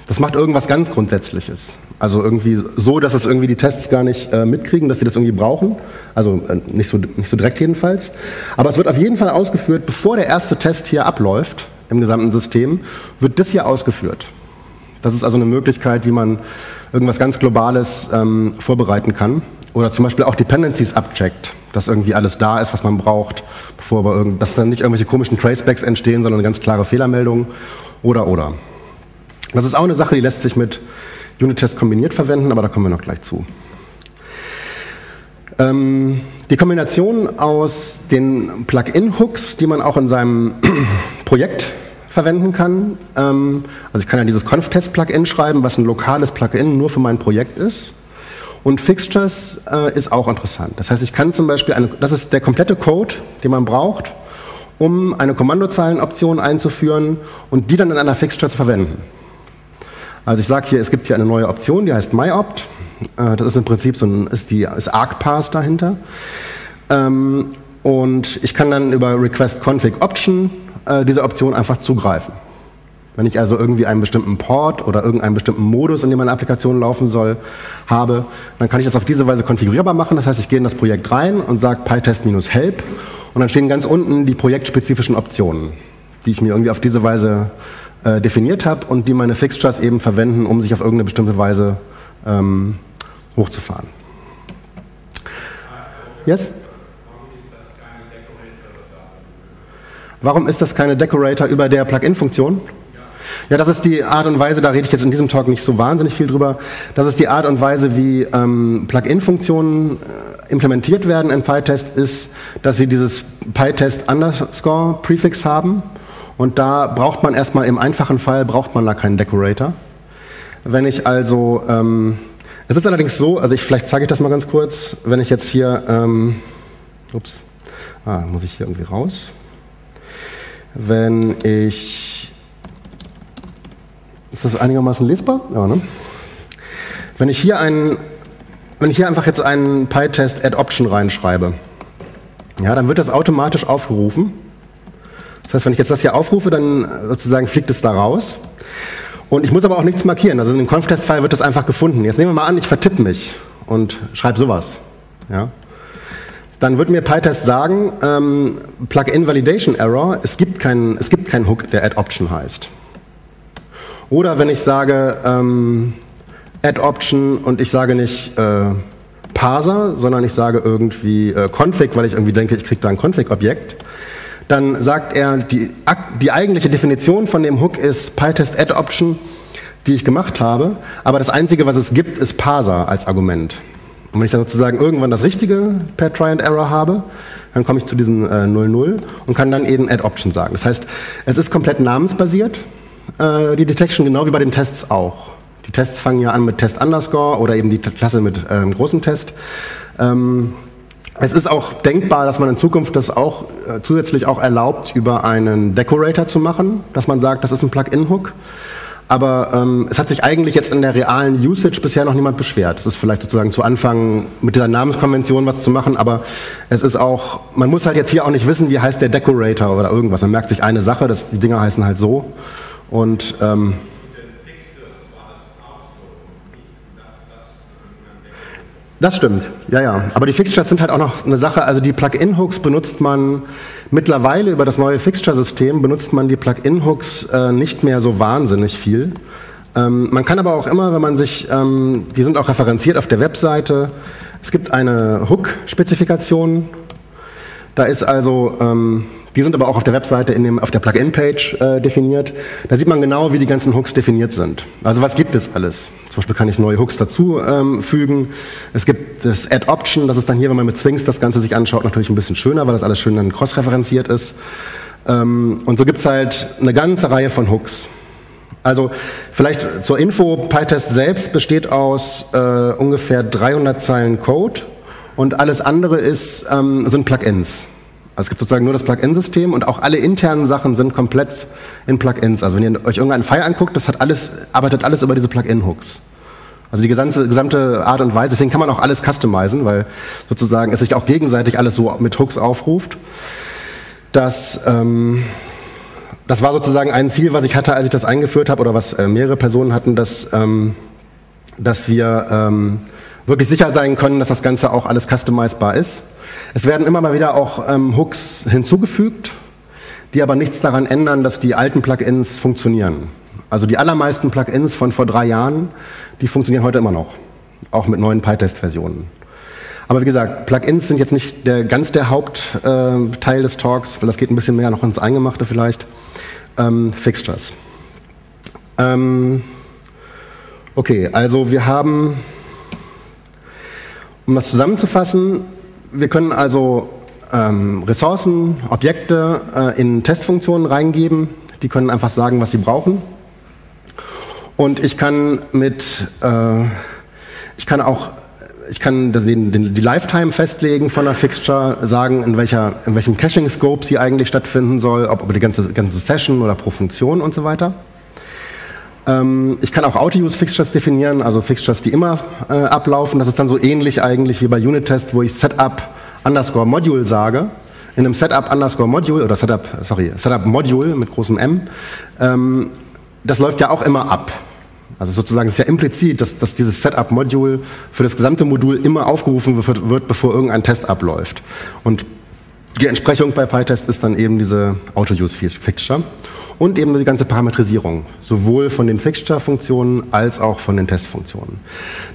Das macht irgendwas ganz Grundsätzliches. Also irgendwie so, dass es irgendwie die Tests gar nicht äh, mitkriegen, dass sie das irgendwie brauchen. Also äh, nicht so, nicht so direkt jedenfalls. Aber es wird auf jeden Fall ausgeführt, bevor der erste Test hier abläuft im gesamten System, wird das hier ausgeführt. Das ist also eine Möglichkeit, wie man irgendwas ganz Globales ähm, vorbereiten kann. Oder zum Beispiel auch Dependencies abcheckt, dass irgendwie alles da ist, was man braucht, bevor aber irgend, dass dann nicht irgendwelche komischen Tracebacks entstehen, sondern ganz klare Fehlermeldungen. Oder, oder. Das ist auch eine Sache, die lässt sich mit Unit-Test kombiniert verwenden, aber da kommen wir noch gleich zu. Ähm, die Kombination aus den Plugin-Hooks, die man auch in seinem Projekt verwenden kann, ähm, also ich kann ja dieses Conf-Test-Plugin schreiben, was ein lokales Plugin nur für mein Projekt ist, und Fixtures äh, ist auch interessant. Das heißt, ich kann zum Beispiel, eine, das ist der komplette Code, den man braucht, um eine Kommandozeilenoption einzuführen und die dann in einer Fixture zu verwenden. Also ich sage hier, es gibt hier eine neue Option, die heißt MyOpt. Das ist im Prinzip so ein, ist die ist ArcParse dahinter. Und ich kann dann über RequestConfigOption diese Option einfach zugreifen. Wenn ich also irgendwie einen bestimmten Port oder irgendeinen bestimmten Modus, in dem meine Applikation laufen soll, habe, dann kann ich das auf diese Weise konfigurierbar machen. Das heißt, ich gehe in das Projekt rein und sage pytest-help und dann stehen ganz unten die projektspezifischen Optionen, die ich mir irgendwie auf diese Weise Äh, definiert habe und die meine Fixtures eben verwenden, um sich auf irgendeine bestimmte Weise ähm, hochzufahren. Yes? Warum ist das keine Decorator über der Plugin-Funktion? Ja, das ist die Art und Weise, da rede ich jetzt in diesem Talk nicht so wahnsinnig viel drüber, das ist die Art und Weise, wie ähm, Plugin-Funktionen äh, implementiert werden in PyTest, ist, dass sie dieses pytest-underscore-Prefix haben. Und da braucht man erstmal, im einfachen Fall braucht man da keinen Decorator. Wenn ich also, ähm, es ist allerdings so, also ich, vielleicht zeige ich das mal ganz kurz, wenn ich jetzt hier, ähm, ups, ah, muss ich hier irgendwie raus. Wenn ich, ist das einigermaßen lesbar? Ja, ne? Wenn ich hier einen, wenn ich hier einfach jetzt einen PyTest Add Option reinschreibe, ja, dann wird das automatisch aufgerufen. Das heißt, wenn ich jetzt das hier aufrufe, dann sozusagen fliegt es da raus. Und ich muss aber auch nichts markieren. Also in dem Conf-Test-File wird das einfach gefunden. Jetzt nehmen wir mal an, ich vertippe mich und schreibe sowas. Ja. Dann wird mir PyTest sagen, ähm, Plugin Validation Error, es gibt keinen, es gibt keinen Hook, der Add-Option heißt. Oder wenn ich sage ähm, Add-Option und ich sage nicht äh, Parser, sondern ich sage irgendwie äh, Config, weil ich irgendwie denke, ich kriege da ein Config-Objekt. Dann sagt er, die, die eigentliche Definition von dem Hook ist PyTest Add Option, die ich gemacht habe, aber das Einzige, was es gibt, ist Parser als Argument. Und wenn ich dann sozusagen irgendwann das Richtige per Try and Error habe, dann komme ich zu diesem äh, null null und kann dann eben Add Option sagen. Das heißt, es ist komplett namensbasiert, äh, die Detection, genau wie bei den Tests auch. Die Tests fangen ja an mit Test Underscore oder eben die Klasse mit äh, großem Test. Ähm, Es ist auch denkbar, dass man in Zukunft das auch äh, zusätzlich auch erlaubt, über einen Decorator zu machen, dass man sagt, das ist ein Plugin-Hook. Aber ähm, es hat sich eigentlich jetzt in der realen Usage bisher noch niemand beschwert. Es ist vielleicht sozusagen zu Anfang mit dieser Namenskonvention was zu machen, aber es ist auch, man muss halt jetzt hier auch nicht wissen, wie heißt der Decorator oder irgendwas. Man merkt sich eine Sache, dass die Dinger heißen halt so. Und ähm, Das stimmt, ja, ja. Aber die Fixtures sind halt auch noch eine Sache, also die Plugin-Hooks benutzt man mittlerweile über das neue Fixture-System, benutzt man die Plugin-Hooks äh, nicht mehr so wahnsinnig viel. Ähm, man kann aber auch immer, wenn man sich, ähm, die sind auch referenziert auf der Webseite, es gibt eine Hook-Spezifikation, da ist also, ähm, die sind aber auch auf der Webseite, in dem, auf der Plugin-Page äh, definiert, da sieht man genau, wie die ganzen Hooks definiert sind. Also was gibt es alles? Zum Beispiel kann ich neue Hooks dazu ähm, fügen, es gibt das Add-Option, das ist dann hier, wenn man mit Swings das Ganze sich anschaut, natürlich ein bisschen schöner, weil das alles schön dann cross-referenziert ist. Ähm, und so gibt es halt eine ganze Reihe von Hooks. Also vielleicht zur Info, PyTest selbst besteht aus äh, ungefähr dreihundert Zeilen Code und alles andere ist, ähm, sind Plugins. Also es gibt sozusagen nur das Plugin-System und auch alle internen Sachen sind komplett in Plugins. Also wenn ihr euch irgendeinen File anguckt, das hat alles, arbeitet alles über diese Plugin-Hooks. Also die gesamte, gesamte Art und Weise, deswegen kann man auch alles customizen, weil sozusagen es sich auch gegenseitig alles so mit Hooks aufruft, dass... Ähm, Das war sozusagen ein Ziel, was ich hatte, als ich das eingeführt habe, oder was äh, mehrere Personen hatten, dass, ähm, dass wir ähm, wirklich sicher sein können, dass das Ganze auch alles customizbar ist. Es werden immer mal wieder auch ähm, Hooks hinzugefügt, die aber nichts daran ändern, dass die alten Plugins funktionieren. Also die allermeisten Plugins von vor drei Jahren, die funktionieren heute immer noch, auch mit neuen PyTest-Versionen. Aber wie gesagt, Plugins sind jetzt nicht der, ganz der Hauptteil äh, des Talks, weil das geht ein bisschen mehr noch ins Eingemachte vielleicht. Ähm, Fixtures. Ähm, okay, also wir haben, um das zusammenzufassen, wir können also ähm, Ressourcen, Objekte äh, in Testfunktionen reingeben, die können einfach sagen, was sie brauchen. Und ich kann mit, äh, ich kann auch Ich kann den, den, die Lifetime festlegen von einer Fixture, sagen, in, welcher, in welchem Caching-Scope sie eigentlich stattfinden soll, ob über die ganze, ganze Session oder pro Funktion und so weiter. Ähm, ich kann auch Auto-Use-Fixtures definieren, also Fixtures, die immer äh, ablaufen. Das ist dann so ähnlich eigentlich wie bei Unit-Test, wo ich Setup-Module sage. In einem Setup-Module oder Setup, sorry, Setup-Module mit großem M. Ähm, das läuft ja auch immer ab. Also sozusagen ist ja implizit, dass, dass dieses Setup-Modul für das gesamte Modul immer aufgerufen wird, wird, bevor irgendein Test abläuft. Und die Entsprechung bei PyTest ist dann eben diese Auto-Use-Fixture und eben die ganze Parametrisierung, sowohl von den Fixture-Funktionen als auch von den Testfunktionen.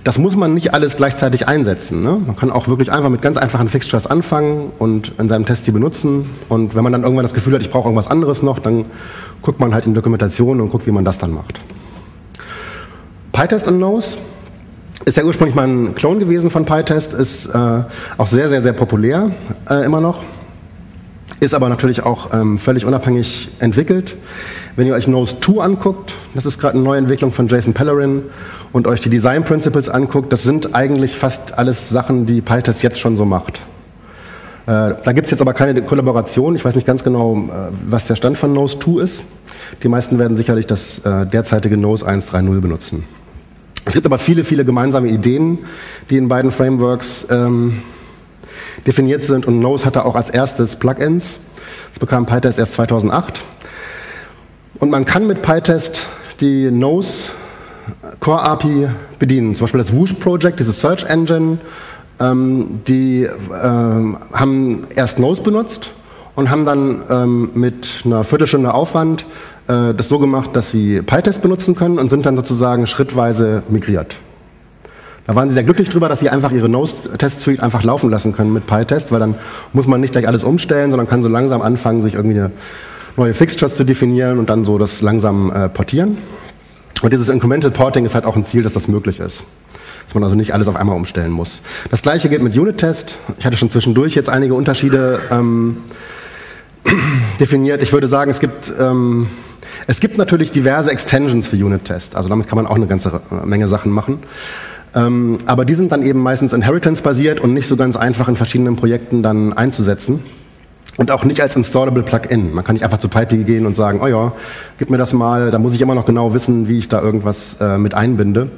Das muss man nicht alles gleichzeitig einsetzen, ne? Man kann auch wirklich einfach mit ganz einfachen Fixtures anfangen und in seinem Test die benutzen. Und wenn man dann irgendwann das Gefühl hat, ich brauche irgendwas anderes noch, dann guckt man halt in Dokumentation und guckt, wie man das dann macht. PyTest und Nose ist ja ursprünglich mal ein Clone gewesen von PyTest, ist äh, auch sehr, sehr, sehr populär äh, immer noch, ist aber natürlich auch ähm, völlig unabhängig entwickelt. Wenn ihr euch Nose zwei anguckt, das ist gerade eine neue Entwicklung von Jason Pellerin, und euch die Design Principles anguckt, das sind eigentlich fast alles Sachen, die PyTest jetzt schon so macht. Äh, da gibt es jetzt aber keine Kollaboration, ich weiß nicht ganz genau, äh, was der Stand von Nose zwei ist. Die meisten werden sicherlich das äh, derzeitige Nose eins Punkt drei Punkt null benutzen. Es gibt aber viele, viele gemeinsame Ideen, die in beiden Frameworks ähm, definiert sind, und Nose hatte auch als erstes Plugins. Das bekam PyTest erst zweitausendacht. Und man kann mit PyTest die Nose Core A P I bedienen. Zum Beispiel das Whoosh Project, diese Search Engine, ähm, die äh, haben erst Nose benutzt und haben dann ähm, mit einer Viertelstunde Aufwand äh, das so gemacht, dass sie PyTest benutzen können, und sind dann sozusagen schrittweise migriert. Da waren sie sehr glücklich drüber, dass sie einfach ihre Nose-Test-Suite einfach laufen lassen können mit PyTest, weil dann muss man nicht gleich alles umstellen, sondern kann so langsam anfangen, sich irgendwie eine neue Fixtures zu definieren und dann so das langsam äh, portieren. Und dieses Incremental Porting ist halt auch ein Ziel, dass das möglich ist, dass man also nicht alles auf einmal umstellen muss. Das gleiche gilt mit Unit-Test. Ich hatte schon zwischendurch jetzt einige Unterschiede ähm, definiert. Ich würde sagen, es gibt, ähm, es gibt natürlich diverse Extensions für Unit-Test, also damit kann man auch eine ganze Menge Sachen machen, ähm, aber die sind dann eben meistens Inheritance-basiert und nicht so ganz einfach in verschiedenen Projekten dann einzusetzen und auch nicht als installable Plugin. Man kann nicht einfach zu PyPy gehen und sagen, oh ja, gib mir das mal, da muss ich immer noch genau wissen, wie ich da irgendwas äh, mit einbinde,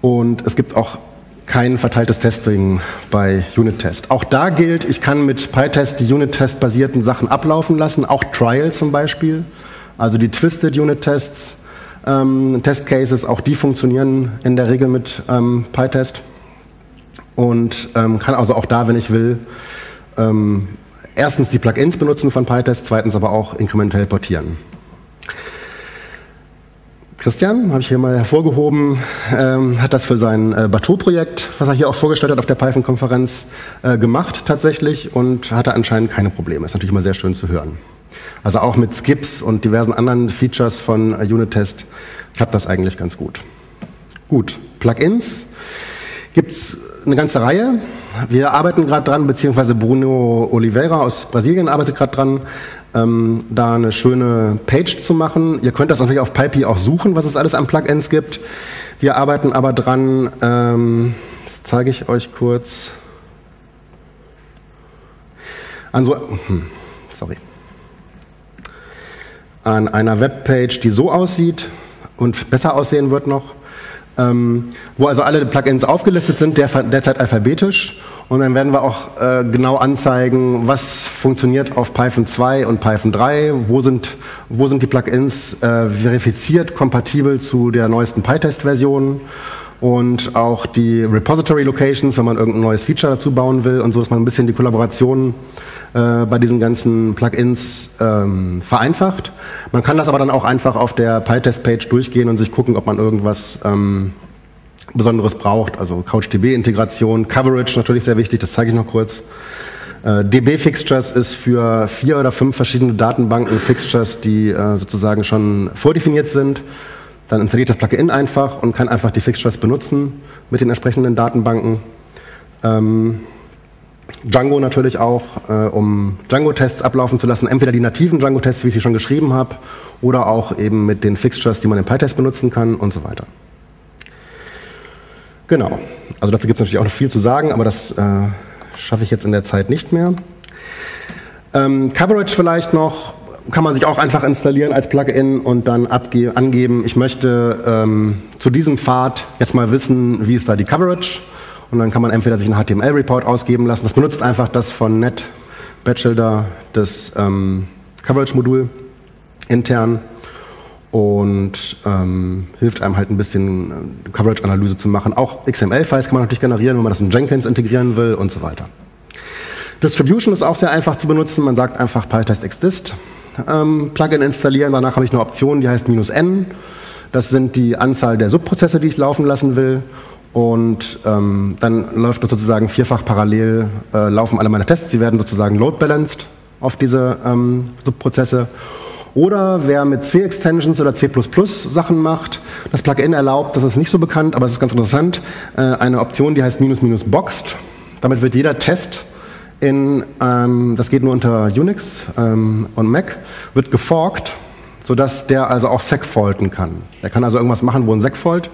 und es gibt auch kein verteiltes Testing bei Unit-Test. Auch da gilt, ich kann mit PyTest die Unit-Test-basierten Sachen ablaufen lassen, auch Trials zum Beispiel, also die Twisted Unit-Tests, ähm, Test-Cases, auch die funktionieren in der Regel mit ähm, PyTest. und ähm, kann also auch da, wenn ich will, ähm, erstens die Plugins benutzen von PyTest, zweitens aber auch inkrementell portieren. Christian, habe ich hier mal hervorgehoben, ähm, hat das für sein äh, Bateau-Projekt, was er hier auch vorgestellt hat auf der Python-Konferenz, äh, gemacht tatsächlich und hatte anscheinend keine Probleme. Ist natürlich immer sehr schön zu hören. Also auch mit Skips und diversen anderen Features von äh, Unit-Test klappt das eigentlich ganz gut. Gut, Plugins gibt es eine ganze Reihe. Wir arbeiten gerade dran, beziehungsweise Bruno Oliveira aus Brasilien arbeitet gerade dran, Ähm, da eine schöne Page zu machen. Ihr könnt das natürlich auf PyPy auch suchen, was es alles an Plugins gibt. Wir arbeiten aber dran, ähm, das zeige ich euch kurz, an so, sorry, an einer Webpage, die so aussieht und besser aussehen wird noch, ähm, wo also alle Plugins aufgelistet sind, der, derzeit alphabetisch. Und dann werden wir auch äh, genau anzeigen, was funktioniert auf Python zwei und Python drei, wo sind, wo sind die Plugins äh, verifiziert, kompatibel zu der neuesten PyTest-Version und auch die Repository-Locations, wenn man irgendein neues Feature dazu bauen will. Und so ist man ein bisschen die Kollaboration äh, bei diesen ganzen Plugins ähm, vereinfacht. Man kann das aber dann auch einfach auf der PyTest-Page durchgehen und sich gucken, ob man irgendwas Ähm, Besonderes braucht, also CouchDB-Integration, Coverage natürlich sehr wichtig, das zeige ich noch kurz. Äh, D B-Fixtures ist für vier oder fünf verschiedene Datenbanken Fixtures, die äh, sozusagen schon vordefiniert sind. Dann installiert das Plugin einfach und kann einfach die Fixtures benutzen mit den entsprechenden Datenbanken. Ähm, Django natürlich auch, äh, um Django-Tests ablaufen zu lassen, entweder die nativen Django-Tests, wie ich sie schon geschrieben habe, oder auch eben mit den Fixtures, die man in PyTest benutzen kann und so weiter. Genau, also dazu gibt es natürlich auch noch viel zu sagen, aber das äh, schaffe ich jetzt in der Zeit nicht mehr. Ähm, Coverage vielleicht noch, kann man sich auch einfach installieren als Plugin und dann angeben, ich möchte ähm, zu diesem Pfad jetzt mal wissen, wie ist da die Coverage. Und dann kann man entweder sich einen H T M L-Report ausgeben lassen, das benutzt einfach das von Ned Batchelder, das ähm, Coverage-Modul intern. Und ähm, hilft einem halt ein bisschen Coverage-Analyse zu machen. Auch X M L-Files kann man natürlich generieren, wenn man das in Jenkins integrieren will und so weiter. Distribution ist auch sehr einfach zu benutzen. Man sagt einfach pytest xdist ähm, Plugin installieren. Danach habe ich eine Option, die heißt minus N. Das sind die Anzahl der Subprozesse, die ich laufen lassen will. Und ähm, dann läuft das sozusagen vierfach parallel, äh, laufen alle meine Tests. Sie werden sozusagen load-balanced auf diese ähm, Subprozesse. Oder wer mit C-Extensions oder C plus plus Sachen macht, das Plugin erlaubt, das ist nicht so bekannt, aber es ist ganz interessant, eine Option, die heißt minus minus boxed. Damit wird jeder Test in, ähm, das geht nur unter Unix ähm, und Mac, wird geforkt, sodass der also auch segfaulten kann. Der kann also irgendwas machen, wo ein Segfault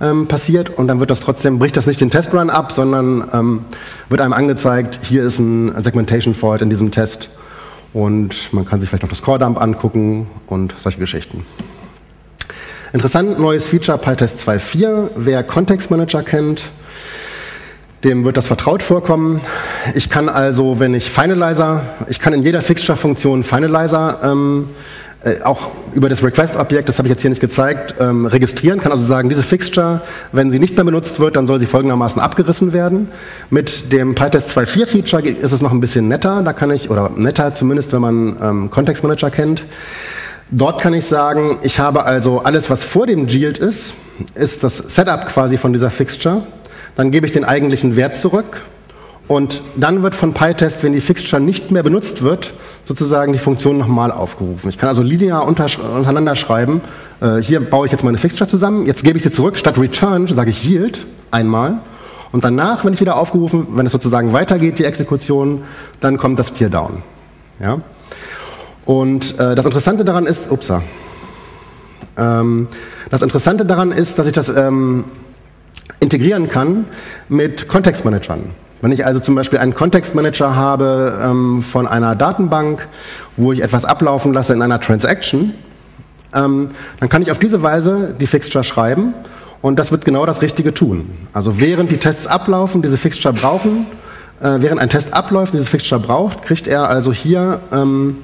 ähm, passiert und dann wird das trotzdem, bricht das nicht den Testrun ab, sondern ähm, wird einem angezeigt, hier ist ein Segmentation-Fault in diesem Test. Und man kann sich vielleicht noch das Core-Dump angucken und solche Geschichten. Interessant, neues Feature, PyTest zwei Punkt vier. Wer Kontextmanager kennt, dem wird das vertraut vorkommen. Ich kann also, wenn ich Finalizer, ich kann in jeder Fixture-Funktion Finalizer ähm, äh, auch über das Request-Objekt, das habe ich jetzt hier nicht gezeigt, ähm, registrieren. Kann also sagen, diese Fixture, wenn sie nicht mehr benutzt wird, dann soll sie folgendermaßen abgerissen werden. Mit dem PyTest zwei Punkt vier-Feature ist es noch ein bisschen netter, da kann ich, oder netter zumindest, wenn man ähm, Kontextmanager kennt. Dort kann ich sagen, ich habe also alles, was vor dem Yield ist, ist das Setup quasi von dieser Fixture. Dann gebe ich den eigentlichen Wert zurück und dann wird von PyTest, wenn die Fixture nicht mehr benutzt wird, sozusagen die Funktion nochmal aufgerufen. Ich kann also linear untereinander schreiben, äh, hier baue ich jetzt meine Fixture zusammen, jetzt gebe ich sie zurück, statt Return sage ich Yield einmal und danach, wenn ich wieder aufgerufen, wenn es sozusagen weitergeht, die Exekution, dann kommt das Teardown. Ja? Und äh, das Interessante daran ist, upsa, ähm, das Interessante daran ist, dass ich das ähm, integrieren kann mit Kontextmanagern. Wenn ich also zum Beispiel einen Kontextmanager habe ähm, von einer Datenbank, wo ich etwas ablaufen lasse in einer Transaction, ähm, dann kann ich auf diese Weise die Fixture schreiben und das wird genau das Richtige tun. Also während die Tests ablaufen, diese Fixture brauchen, äh, während ein Test abläuft und diese Fixture braucht, kriegt er also hier ähm,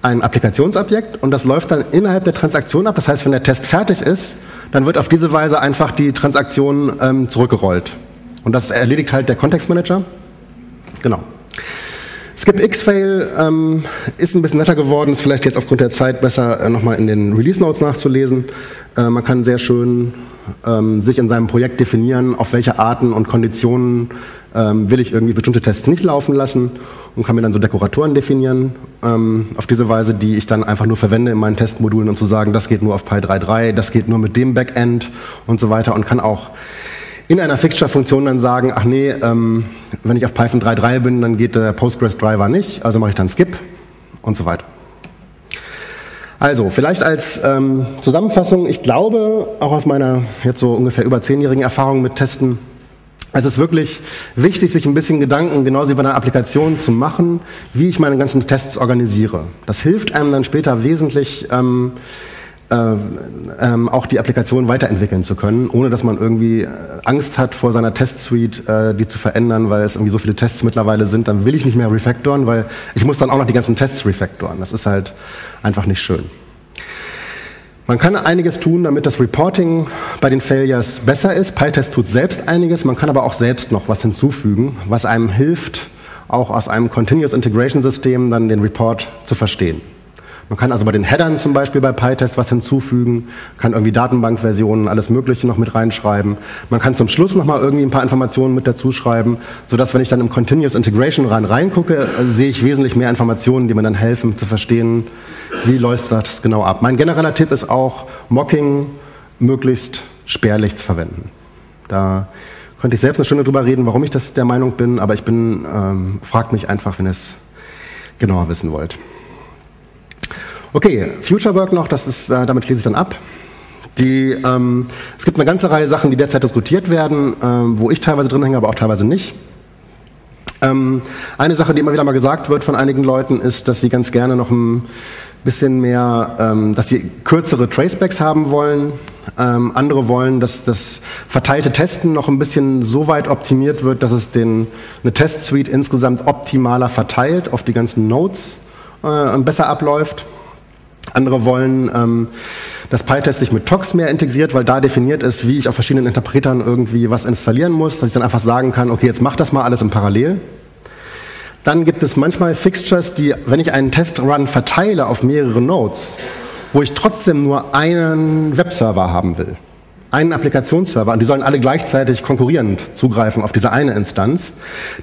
ein Applikationsobjekt und das läuft dann innerhalb der Transaktion ab. Das heißt, wenn der Test fertig ist, dann wird auf diese Weise einfach die Transaktion ähm, zurückgerollt Und das erledigt halt der Kontextmanager. Genau. Skip-X-Fail ähm, ist ein bisschen netter geworden, ist vielleicht jetzt aufgrund der Zeit besser äh, nochmal in den Release-Notes nachzulesen. Äh, man kann sehr schön ähm, sich in seinem Projekt definieren, auf welche Arten und Konditionen ähm, will ich irgendwie bestimmte Tests nicht laufen lassen und kann mir dann so Dekoratoren definieren, ähm, auf diese Weise, die ich dann einfach nur verwende in meinen Testmodulen, um zu sagen, das geht nur auf Py drei Punkt drei, das geht nur mit dem Backend und so weiter, und kann auch in einer Fixture-Funktion dann sagen, ach nee, ähm, wenn ich auf Python drei Punkt drei bin, dann geht der Postgres-Driver nicht, also mache ich dann Skip und so weiter. Also, vielleicht als ähm, Zusammenfassung, ich glaube, auch aus meiner jetzt so ungefähr über zehnjährigen Erfahrung mit Testen, es ist wirklich wichtig, sich ein bisschen Gedanken, genauso wie bei einer Applikation, zu machen, wie ich meine ganzen Tests organisiere. Das hilft einem dann später wesentlich, ähm, Ähm, auch die Applikation weiterentwickeln zu können, ohne dass man irgendwie Angst hat vor seiner Test-Suite, äh, die zu verändern, weil es irgendwie so viele Tests mittlerweile sind, dann will ich nicht mehr refactoren, weil ich muss dann auch noch die ganzen Tests refactoren. Das ist halt einfach nicht schön. Man kann einiges tun, damit das Reporting bei den Failures besser ist. Pytest tut selbst einiges, man kann aber auch selbst noch was hinzufügen, was einem hilft, auch aus einem Continuous Integration System dann den Report zu verstehen. Man kann also bei den Headern zum Beispiel bei PyTest was hinzufügen, kann irgendwie Datenbankversionen, alles Mögliche noch mit reinschreiben. Man kann zum Schluss nochmal irgendwie ein paar Informationen mit dazu schreiben, sodass, wenn ich dann im Continuous Integration rein reingucke, also sehe ich wesentlich mehr Informationen, die mir dann helfen zu verstehen, wie läuft das genau ab. Mein genereller Tipp ist auch, Mocking möglichst spärlich zu verwenden. Da könnte ich selbst eine Stunde drüber reden, warum ich das der Meinung bin, aber ich bin, ähm, fragt mich einfach, wenn ihr es genauer wissen wollt. Okay, Future Work noch, das ist, äh, damit schließe ich dann ab. Die, ähm, es gibt eine ganze Reihe Sachen, die derzeit diskutiert werden, ähm, wo ich teilweise drin hänge, aber auch teilweise nicht. Ähm, eine Sache, die immer wieder mal gesagt wird von einigen Leuten, ist, dass sie ganz gerne noch ein bisschen mehr, ähm, dass sie kürzere Tracebacks haben wollen. Ähm, andere wollen, dass das verteilte Testen noch ein bisschen so weit optimiert wird, dass es den, eine Test-Suite insgesamt optimaler verteilt auf die ganzen Nodes äh, besser abläuft. Andere wollen, ähm, dass PyTest sich mit Tox mehr integriert, weil da definiert ist, wie ich auf verschiedenen Interpretern irgendwie was installieren muss, dass ich dann einfach sagen kann, okay, jetzt mach das mal alles im Parallel. Dann gibt es manchmal Fixtures, die, wenn ich einen Testrun verteile auf mehrere Nodes, wo ich trotzdem nur einen Webserver haben will, einen Applikationsserver, und die sollen alle gleichzeitig konkurrierend zugreifen auf diese eine Instanz.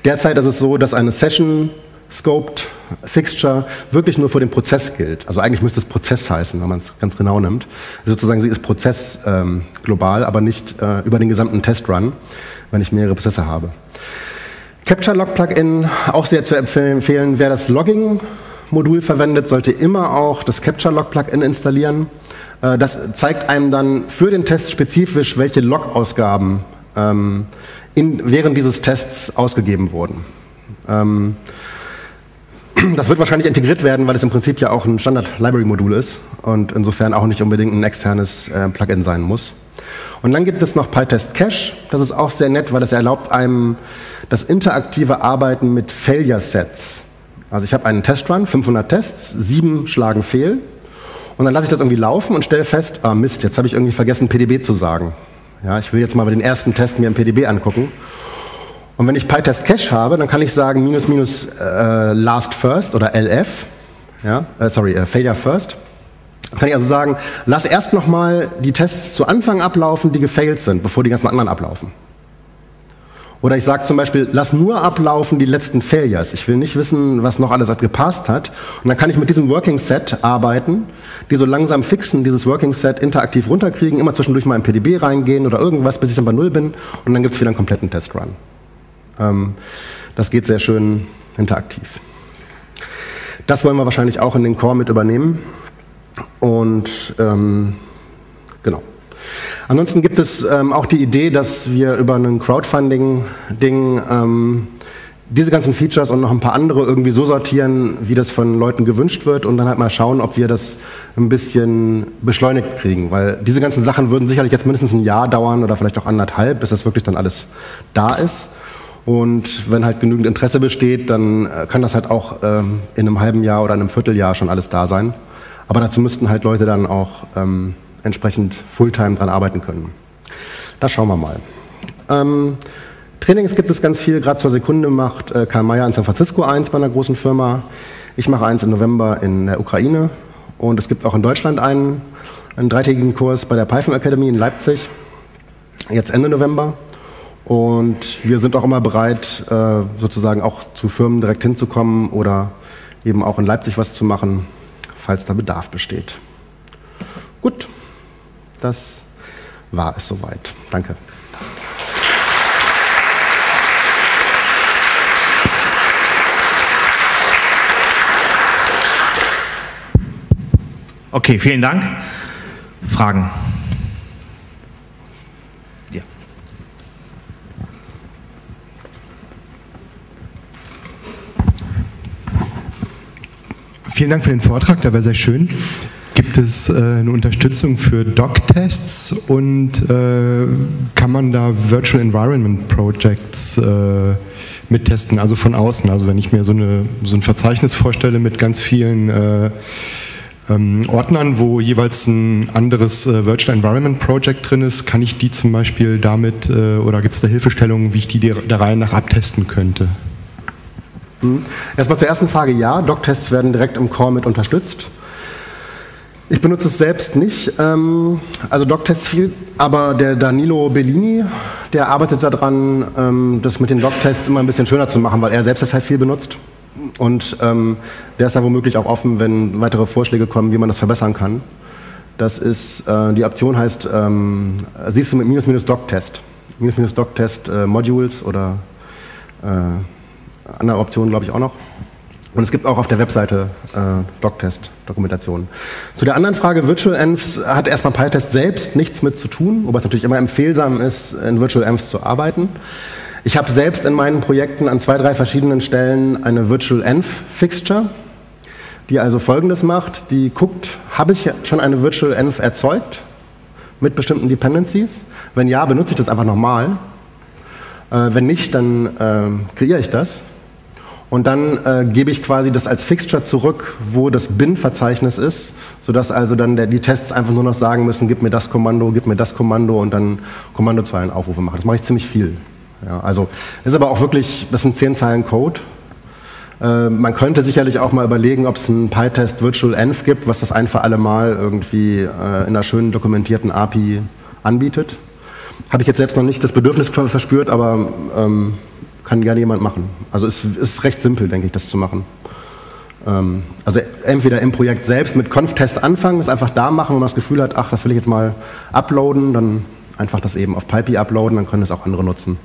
Derzeit ist es so, dass eine Session Scoped Fixture wirklich nur für den Prozess gilt. Also eigentlich müsste es Prozess heißen, wenn man es ganz genau nimmt. Sozusagen, sie ist Prozess ähm, global, aber nicht äh, über den gesamten Testrun, wenn ich mehrere Prozesse habe. Capture-Log-Plugin, auch sehr zu empfehlen. Wer das Logging-Modul verwendet, sollte immer auch das Capture-Log-Plugin installieren. Äh, das zeigt einem dann für den Test spezifisch, welche Log-Ausgaben ähm, in, während dieses Tests ausgegeben wurden. Ähm, Das wird wahrscheinlich integriert werden, weil es im Prinzip ja auch ein Standard-Library-Modul ist und insofern auch nicht unbedingt ein externes äh, Plugin sein muss. Und dann gibt es noch PyTest Cache. Das ist auch sehr nett, weil es erlaubt einem das interaktive Arbeiten mit Failure-Sets. Also ich habe einen Testrun, fünfhundert Tests, sieben schlagen fehl und dann lasse ich das irgendwie laufen und stelle fest, ah Mist, jetzt habe ich irgendwie vergessen, P D B zu sagen. Ja, ich will jetzt mal den ersten Test mir im P D B angucken. Und wenn ich PyTest Cache habe, dann kann ich sagen, minus minus äh, last first oder L F, ja, äh, sorry, äh, failure first. Dann kann ich also sagen, lass erst nochmal die Tests zu Anfang ablaufen, die gefailt sind, bevor die ganzen anderen ablaufen. Oder ich sage zum Beispiel, lass nur ablaufen die letzten Failures. Ich will nicht wissen, was noch alles abgepasst hat. Und dann kann ich mit diesem Working Set arbeiten, die so langsam fixen, dieses Working Set interaktiv runterkriegen, immer zwischendurch mal in P D B reingehen oder irgendwas, bis ich dann bei Null bin. Und dann gibt es wieder einen kompletten Testrun. Das geht sehr schön interaktiv. Das wollen wir wahrscheinlich auch in den Core mit übernehmen. Und ähm, genau. Ansonsten gibt es ähm, auch die Idee, dass wir über ein Crowdfunding-Ding ähm, diese ganzen Features und noch ein paar andere irgendwie so sortieren, wie das von Leuten gewünscht wird, und dann halt mal schauen, ob wir das ein bisschen beschleunigt kriegen, weil diese ganzen Sachen würden sicherlich jetzt mindestens ein Jahr dauern oder vielleicht auch anderthalb, bis das wirklich dann alles da ist, und wenn halt genügend Interesse besteht, dann kann das halt auch ähm, in einem halben Jahr oder einem Vierteljahr schon alles da sein, aber dazu müssten halt Leute dann auch ähm, entsprechend Fulltime dran arbeiten können. Da schauen wir mal. Ähm, Trainings gibt es ganz viel, gerade zur Sekunde macht äh, Karl Mayer in San Francisco eins bei einer großen Firma. Ich mache eins im November in der Ukraine und es gibt auch in Deutschland einen, einen dreitägigen Kurs bei der Python Academy in Leipzig, jetzt Ende November. Und wir sind auch immer bereit, äh, sozusagen auch zu Firmen direkt hinzukommen oder eben auch in Leipzig was zu machen, falls da Bedarf besteht. Gut, das war es soweit. Danke. Okay, vielen Dank. Fragen? Ja. Vielen Dank für den Vortrag, der war sehr schön. Gibt es äh, eine Unterstützung für Doc-Tests und äh, kann man da Virtual Environment Projects äh, mittesten, also von außen? Also wenn ich mir so, eine, so ein Verzeichnis vorstelle mit ganz vielen äh, Ähm, Ordnern, wo jeweils ein anderes äh, Virtual Environment Project drin ist, kann ich die zum Beispiel damit, äh, oder gibt es da Hilfestellungen, wie ich die der, der Reihe nach abtesten könnte? Mhm. Erstmal zur ersten Frage, ja, Doc-Tests werden direkt im Core mit unterstützt. Ich benutze es selbst nicht, ähm, also Doc-Tests viel, aber der Danilo Bellini, der arbeitet daran, ähm, das mit den Doc-Tests immer ein bisschen schöner zu machen, weil er selbst das halt viel benutzt. Und ähm, der ist da womöglich auch offen, wenn weitere Vorschläge kommen, wie man das verbessern kann. Das ist, äh, die Option heißt, ähm, siehst du mit minus minus Doc-Test. Minus minus Doc-Test äh, Modules oder äh, andere Optionen, glaube ich, auch noch. Und es gibt auch auf der Webseite äh, Doc-Test-Dokumentationen. Zu der anderen Frage, Virtual-Envs hat erstmal PyTest selbst nichts mit zu tun, wobei es natürlich immer empfehlsam ist, in Virtual-Envs zu arbeiten. Ich habe selbst in meinen Projekten an zwei, drei verschiedenen Stellen eine Virtual-Env-Fixture, die also Folgendes macht, die guckt, habe ich schon eine Virtual-Env erzeugt mit bestimmten Dependencies? Wenn ja, benutze ich das einfach nochmal. Äh, wenn nicht, dann äh, kreiere ich das. Und dann äh, gebe ich quasi das als Fixture zurück, wo das bin-Verzeichnis ist, sodass also dann der, die Tests einfach nur noch sagen müssen, gib mir das Kommando, gib mir das Kommando und dann Kommandozeilenaufrufe machen. Das mache ich ziemlich viel. Ja, also das ist aber auch wirklich, das sind zehn Zeilen Code. Äh, man könnte sicherlich auch mal überlegen, ob es einen PyTest Virtual Env gibt, was das ein für alle Mal irgendwie äh, in einer schönen dokumentierten A P I anbietet. Habe ich jetzt selbst noch nicht das Bedürfnis verspürt, aber ähm, kann gerne jemand machen. Also es ist recht simpel, denke ich, das zu machen. Ähm, also entweder im Projekt selbst mit Conf-Test anfangen, es einfach da machen, wenn man das Gefühl hat, ach, das will ich jetzt mal uploaden, dann einfach das eben auf PyPy uploaden, dann können das auch andere nutzen.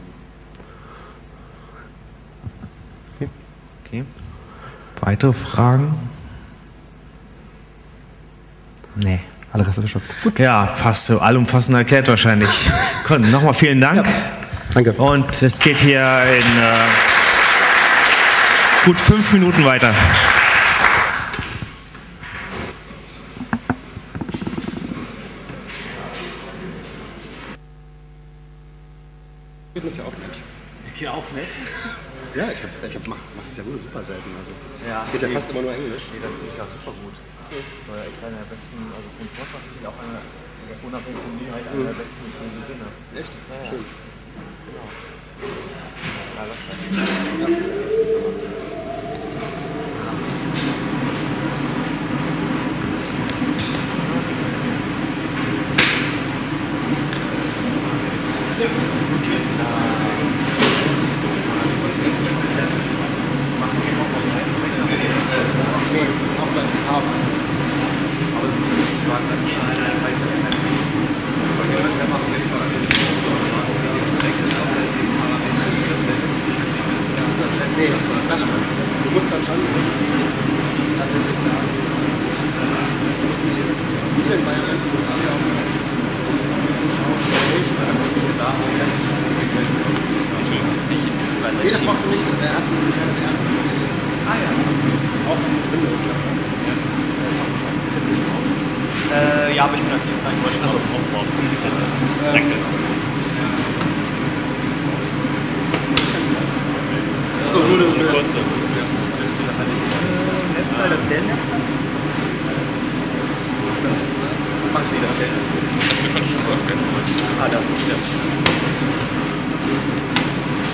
Okay. Weitere Fragen? Nee, alle Rest ist schon gut. Ja, fast so allumfassend erklärt wahrscheinlich. Nochmal vielen Dank. Ja. Danke. Und es geht hier in äh, gut fünf Minuten weiter. Geht das ja auch nett. Geht auch nett? Ja, ich hab, ich hab mach, mach das ja wohl super selten. Also. Ja, geht ja nee, fast immer nur Englisch. Nee, das ist ja super gut. Okay. So, ja, ich einer der besten, also für den Podcast ist auch einer, unabhängig von mir, halt einer der besten, die ich je gesehen habe. Echt? Ja, ja. Schön. Genau. Ja, lass mal. Ja. Ja. Nee, das stimmt. Du musst dann schon tatsächlich sagen, du musst die Zielenviolence zusammenlaufen lassen. Du musst noch ein bisschen schauen, welche Sachen Sachen werden. Nee, das brauchst du nicht. Er hat ein kleines Ernst. Ah ja. Auch Windows. Ist das nicht drauf? Äh, ja, aber ich bin auf jeden Fall drauf. Drauf. Danke. So, nur eine kurze. Netzteil, das Dell-Netzteil? Mach ich wieder das Dell-Netzteil. Das kannst du schon vorstellen. Ah, da ist es wieder.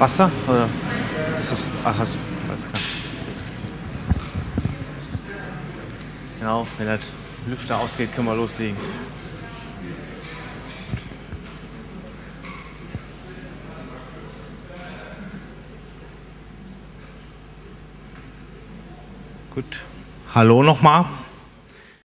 Wasser? Oder ist das? Ach, alles klar. Genau, wenn der Lüfter ausgeht, können wir loslegen. Gut, hallo nochmal.